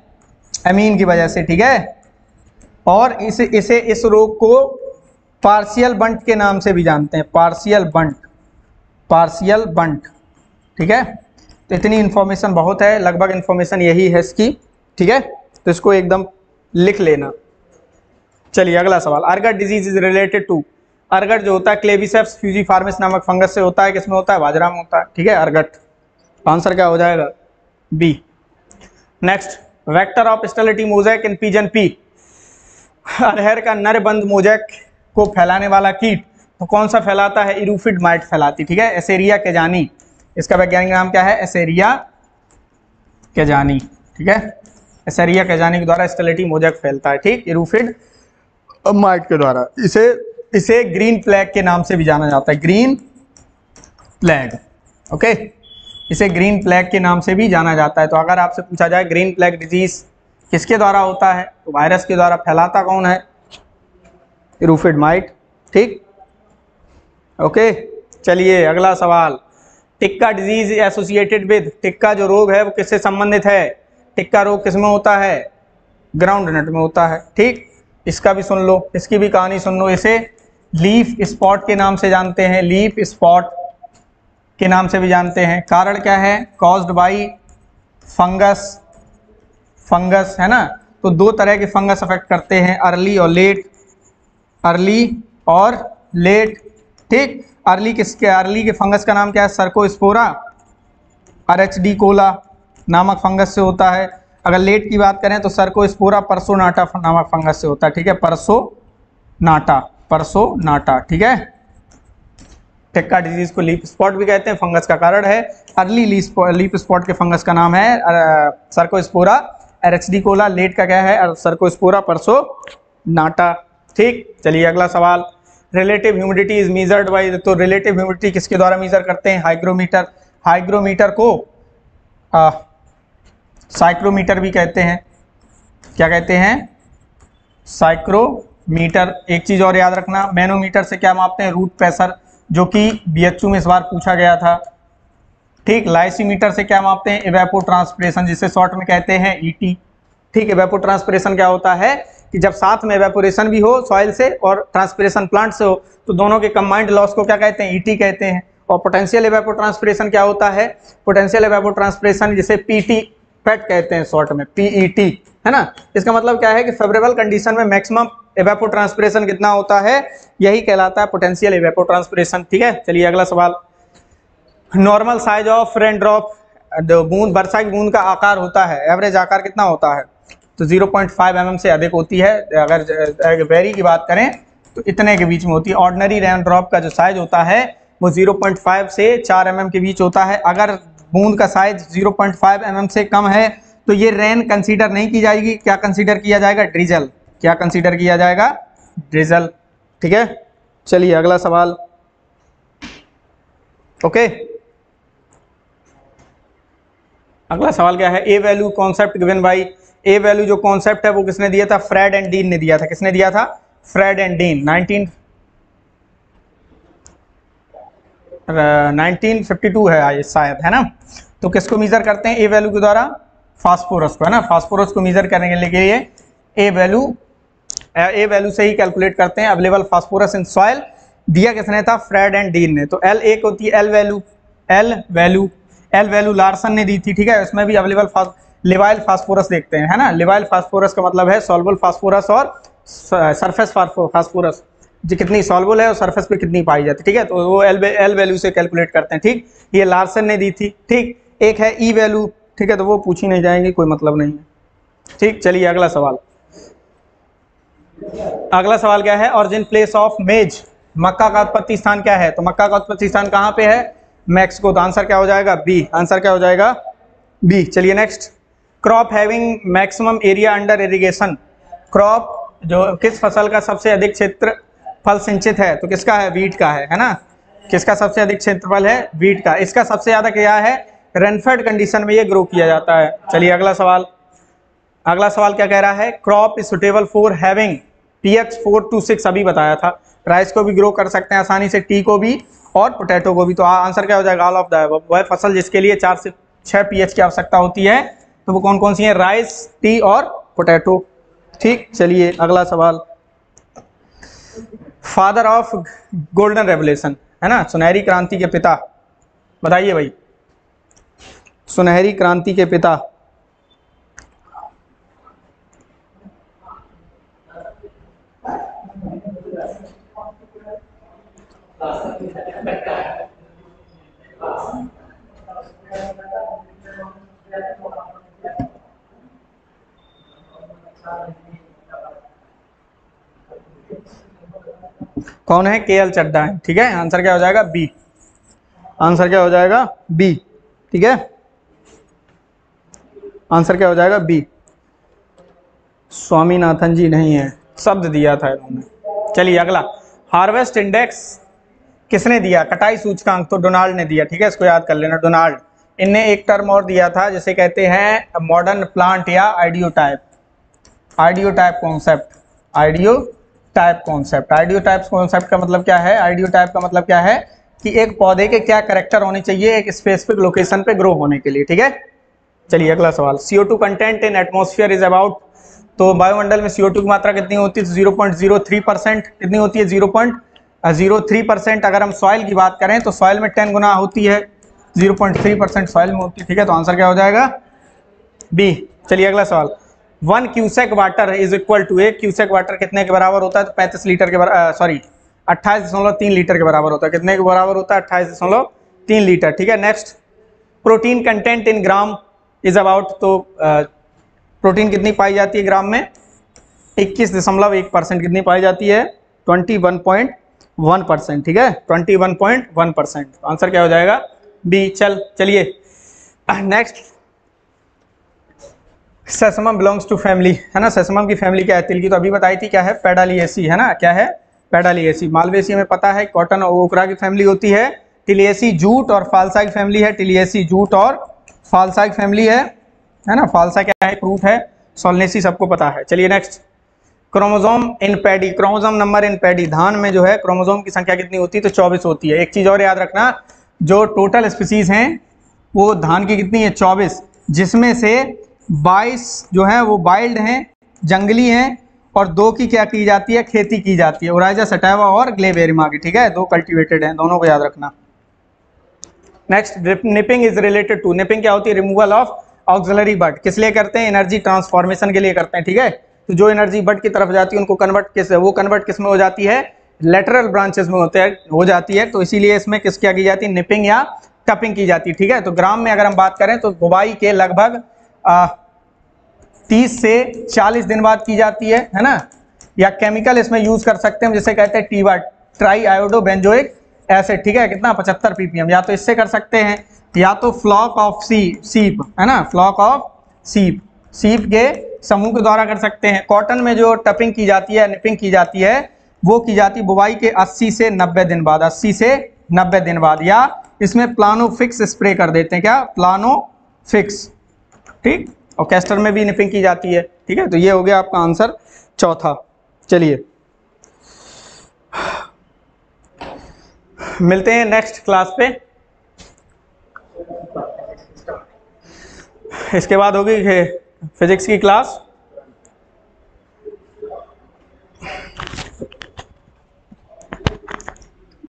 amine की वजह से, ठीक है। और इस रोग को पार्शियल बंट के नाम से भी जानते हैं, पार्शियल बंट, ठीक है। तो इतनी इन्फॉर्मेशन बहुत है, लगभग इन्फॉर्मेशन यही है इसकी, ठीक है। तो इसको एकदम लिख लेना। चलिए अगला सवाल, ergot disease is related to. Ergot जो होता है क्लेविसेप्स फ्यूजीफॉर्मिस नामक फंगस से होता है। किसमें होता है, बाजरा में होता है, ठीक है, अर्गट। आंसर क्या हो जाएगा, B. Next, vector of sterility mosaic in pigeon pea. अरहर का नर बंद मोज़ेक को फैलाने वाला कीट, तो कौन सा फैलाता है, इरूफिड माइट फैलाती, ठीक है, एसेरिया केजानी। इसका वैज्ञानिक नाम क्या है, एसेरिया केजानी, ठीक है। एसेरिया केजानी के द्वारा स्टेलिटी मोज़ेक फैलता है, ठीक, इरूफिड माइट के द्वारा। इसे ग्रीन प्लेग के नाम से भी जाना जाता है, ग्रीन प्लेग। ओके, इसे ग्रीन प्लेग के नाम से भी जाना जाता है। तो अगर आपसे पूछा जाए ग्रीन प्लेग डिजीज किसके द्वारा होता है, तो वायरस के द्वारा। फैलाता कौन है, रूफिड माइट, ठीक। ओके चलिए अगला सवाल, tikka disease associated with. Tikka जो रोग है वो किससे संबंधित है, टिक्का रोग किसमें होता है, ग्राउंड नट में होता है, ठीक। इसका भी सुन लो, इसकी भी कहानी सुन लो। इसे लीफ स्पॉट के नाम से जानते हैं, लीफ स्पॉट के नाम से भी जानते हैं। कारण क्या है? कॉज्ड बाई फंगस, फंगस है ना। तो दो तरह के फंगस अफेक्ट करते हैं, अर्ली और लेट, अर्ली और लेट। ठीक, अर्ली किसके, अर्ली के फंगस का नाम क्या है? सर्कोस्पोरा RHD कोला नामक फंगस से होता है। अगर लेट की बात करें तो सर्कोस्पोरा परसोनाटा नामक फंगस से होता है। ठीक है, परसोनाटा, परसोनाटा। ठीक है, टिक्का डिजीज को लीफ स्पॉट भी कहते हैं, फंगस का कारण है। अर्ली लीफ स्पॉट के फंगस का नाम है सर्कोस्पोरा RHD कोला, लेट का क्या है? Cercospora personata. ठीक, चलिए अगला सवाल। Relative humidity is measured by, तो रिलेटिव ह्यूमिडिटी किसके द्वारा मेजर करते हैं? हाइग्रोमीटर। हाइग्रोमीटर को साइक्रोमीटर भी कहते हैं। क्या कहते हैं? साइक्रोमीटर। एक चीज़ और याद रखना, मैनोमीटर से क्या मापते हैं? रूट प्रेशर, जो कि BHU में इस बार पूछा गया था। ठीक, लाइसीमीटर से क्या मापते हैं? इवेपोट्रांसपिरेशन, जिसे शॉर्ट में कहते हैं ET। ठीक, इवेपोट्रांसपिरेशन क्या होता है कि जब साथ में इवेपोरेशन भी हो सॉइल से और ट्रांसपिरेशन प्लांट से हो, तो दोनों के कंबाइंड लॉस को क्या कहते हैं? ET कहते हैं। और पोटेंशियल इवेपोट्रांसपिरेशन क्या होता है? पोटेंशियल इवेपोट्रांसपिरेशन जिसे PET कहते हैं शॉर्ट में, PET है ना। इसका मतलब क्या है कि फेवरेबल कंडीशन में मैक्सिमम इवेपोट्रांसपिरेशन कितना होता है? यही कहलाता है पोटेंशियल इवेपोट्रांसपिरेशन। ठीक है, चलिए अगला सवाल। Normal size of rain drop, बूंद, वर्षा की बूंद का आकार होता है, एवरेज आकार कितना होता है? तो 0.5 mm से अधिक होती है। अगर वेरी की बात करें तो इतने के बीच में होती है। ऑर्डिनरी रेन ड्रॉप का जो साइज होता है वो 0.5 से 4 mm के बीच होता है। अगर बूंद का साइज 0.5 mm से कम है तो ये रेन कंसीडर नहीं की जाएगी। क्या कंसीडर किया जाएगा? ड्रिजल। क्या कंसीडर किया जाएगा? ड्रिजल। ठीक है, चलिए अगला सवाल। ओके, अगला सवाल क्या है? A value concept given by, A value जो कॉन्सेप्ट है वो किसने दिया था? फ्रेड एंड डीन ने दिया था। किसने दिया था? फ्रेड एंड डीन 1952 है शायद, है ना। तो किसको मेजर करते हैं ए वैल्यू के द्वारा? फास्फोरस को, है ना। फास्फोरस को मेजर करने के लिए ए वैल्यू से ही कैलकुलेट करते हैं। अवेलेबल फास्फोरस इन सॉइल दिया किसने था? फ्रेड एंड डीन ने। तो L एक होती है L वैल्यू लार्सन ने दी थी। ठीक है, उसमें भी अवेलेबल लेवाइल फास्फोरस देखते हैं, है ना। लेवाइल फास्फोरस का मतलब है सॉल्युबल फास्फोरस और सरफेस फास्फोरस, जी कितनी सॉल्युबल है और सरफेस पे कितनी पाई जाती है। ठीक है, तो वो L वैल्यू से कैलकुलेट करते हैं। ठीक, ये लार्सन ने दी थी। ठीक, एक है E वैल्यू। ठीक है, तो वो पूछी नहीं जाएंगी, कोई मतलब नहीं है। ठीक, चलिए अगला सवाल। अगला सवाल क्या है? ऑरिजिन प्लेस ऑफ मेज, मक्का का उत्पत्ति स्थान क्या है? तो मक्का का उत्पत्ति स्थान कहाँ पे है? मैक्सिको। तो आंसर क्या हो जाएगा? बी। आंसर क्या हो जाएगा? बी। चलिए next. Crop having maximum area under irrigation, crop जो किस फसल का सबसे अधिक क्षेत्र फल सिंचित है? तो किसका है? वीट का है ना। किसका सबसे अधिक क्षेत्रफल है? वीट का। इसका सबसे ज्यादा क्या है? रेनफेड कंडीशन में ये ग्रो किया जाता है। चलिए अगला सवाल। अगला सवाल क्या कह रहा है? Crop is suitable for having pH 4 to 6, अभी बताया था। राइस को भी ग्रो कर सकते हैं आसानी से, टी को भी और पोटैटो को भी। तो आंसर क्या हो जाएगा? All of the above. वह फसल जिसके लिए 4 से 6 pH की आवश्यकता होती है, तो वो कौन कौन सी है? राइस, टी और पोटैटो। ठीक, चलिए अगला सवाल। फादर ऑफ गोल्डन रेवोल्यूशन, है ना, सुनहरी क्रांति के पिता, बताइए भाई, सुनहरी क्रांति के पिता। कौन है? KL चड्ढा है। ठीक है, आंसर क्या हो जाएगा? बी। आंसर क्या हो जाएगा? बी। ठीक है, आंसर क्या हो जाएगा? बी। स्वामीनाथन जी नहीं है, शब्द दिया था इन्होंने। चलिए अगला। हार्वेस्ट इंडेक्स किसने दिया? कटाई सूचकांक तो डोनाल्ड ने दिया। ठीक है, इसको याद कर लेना, डोनाल्ड। इनने एक टर्म और दिया था जिसे कहते हैं मॉडर्न प्लांट या ideotype, ideotype concept, ideotype concept. Ideotype concept का मतलब क्या है? आइडियोटाइप का मतलब क्या है कि एक पौधे के क्या कैरेक्टर होने चाहिए एक स्पेसिफिक लोकेशन पे ग्रो होने के लिए। ठीक है, चलिए अगला सवाल। CO2 content in atmosphere is about तो वायुमंडल में CO2 की मात्रा कितनी होती है, 0.03%। कितनी होती है, 0.03%। अगर हम सॉइल की बात करें तो सॉइल में 10 गुना होती है, 0.3% सॉइल में होती है। ठीक है, तो आंसर क्या हो जाएगा, बी। चलिए अगला सवाल, 1 cusec water is equal to, 1 cusec water कितने के बराबर होता है, तो 35 लीटर के बराबर, सॉरी 28.3 लीटर के बराबर होता है। कितने के बराबर होता है, 28.3 लीटर। ठीक है, next, protein content in gram is about, तो प्रोटीन कितनी पाई जाती है ग्राम में, 21.1%। कितनी पाई जाती है, 21.1%। ठीक है, 21.1%। आंसर क्या हो जाएगा, बी। चलिए next, sesamum belongs to family, है ना, सेसमम की फैमिली क्या है, तिल की, तो अभी बताई थी, क्या है, पेडालिएसी, है ना, क्या है, पेडालिएसी। मालवेसी हमें पता है कॉटन और ओकरा की फैमिली होती है। टिलिएसी जूट और फालसा की फैमिली है, टिलिएसी जूट और फालसा की फैमिली है ना। फालसा क्या है, फ्रूट है। सोलनेसी सबको पता है। चलिए next, chromosome in paddy, chromosome number in paddy, धान में जो है क्रोमोजोम की संख्या कितनी होती है, तो 24 होती है। एक चीज़ और याद रखना, जो टोटल स्पीसीज हैं वो धान की कितनी है, 24, जिसमें से 22 जो है वो वाइल्ड हैं, जंगली हैं, और 2 की क्या की जाती है, खेती की जाती है, ओराइजा सटावा और ग्लेबेरिमा की। ठीक है, 2 कल्टिवेटेड हैं, दोनों को याद रखना। Next, nipping is related to, nipping क्या होती है, रिमूवल ऑफ ऑक्सिलरी बड। किस लिए करते हैं, एनर्जी ट्रांसफॉर्मेशन के लिए करते हैं। ठीक है, तो जो एनर्जी बड की तरफ जाती है उनको कन्वर्ट किस में हो जाती है, लेटरल ब्रांचेस में हो जाती है। तो इसीलिए इसमें किस क्या की जाती है, निपिंग या टपिंग की जाती है। ठीक है, तो ग्राम में अगर हम बात करें तो बुवाई के लगभग 30 से 40 दिन बाद की जाती है ना, या केमिकल इसमें यूज कर सकते हैं जिसे कहते हैं TIBA, tri iodo benzoic acid. ठीक है, कितना, 75 ppm। या तो इससे कर सकते हैं, या तो फ्लॉक ऑफ सीप, है ना, फ्लॉक ऑफ सीप के समूह के द्वारा कर सकते हैं। कॉटन में जो टपिंग की जाती है, निपिंग की जाती है, वो की जाती है बुवाई के 80 से 90 दिन बाद, 80 से 90 दिन बाद। या इसमें प्लानो फिक्स स्प्रे कर देते हैं, क्या, प्लानो फिक्स। ठीक, और कैस्टर में भी निपिंग की जाती है। ठीक है, तो ये हो गया आपका आंसर चौथा। चलिए मिलते हैं नेक्स्ट क्लास पे, इसके बाद होगी फिजिक्स की क्लास।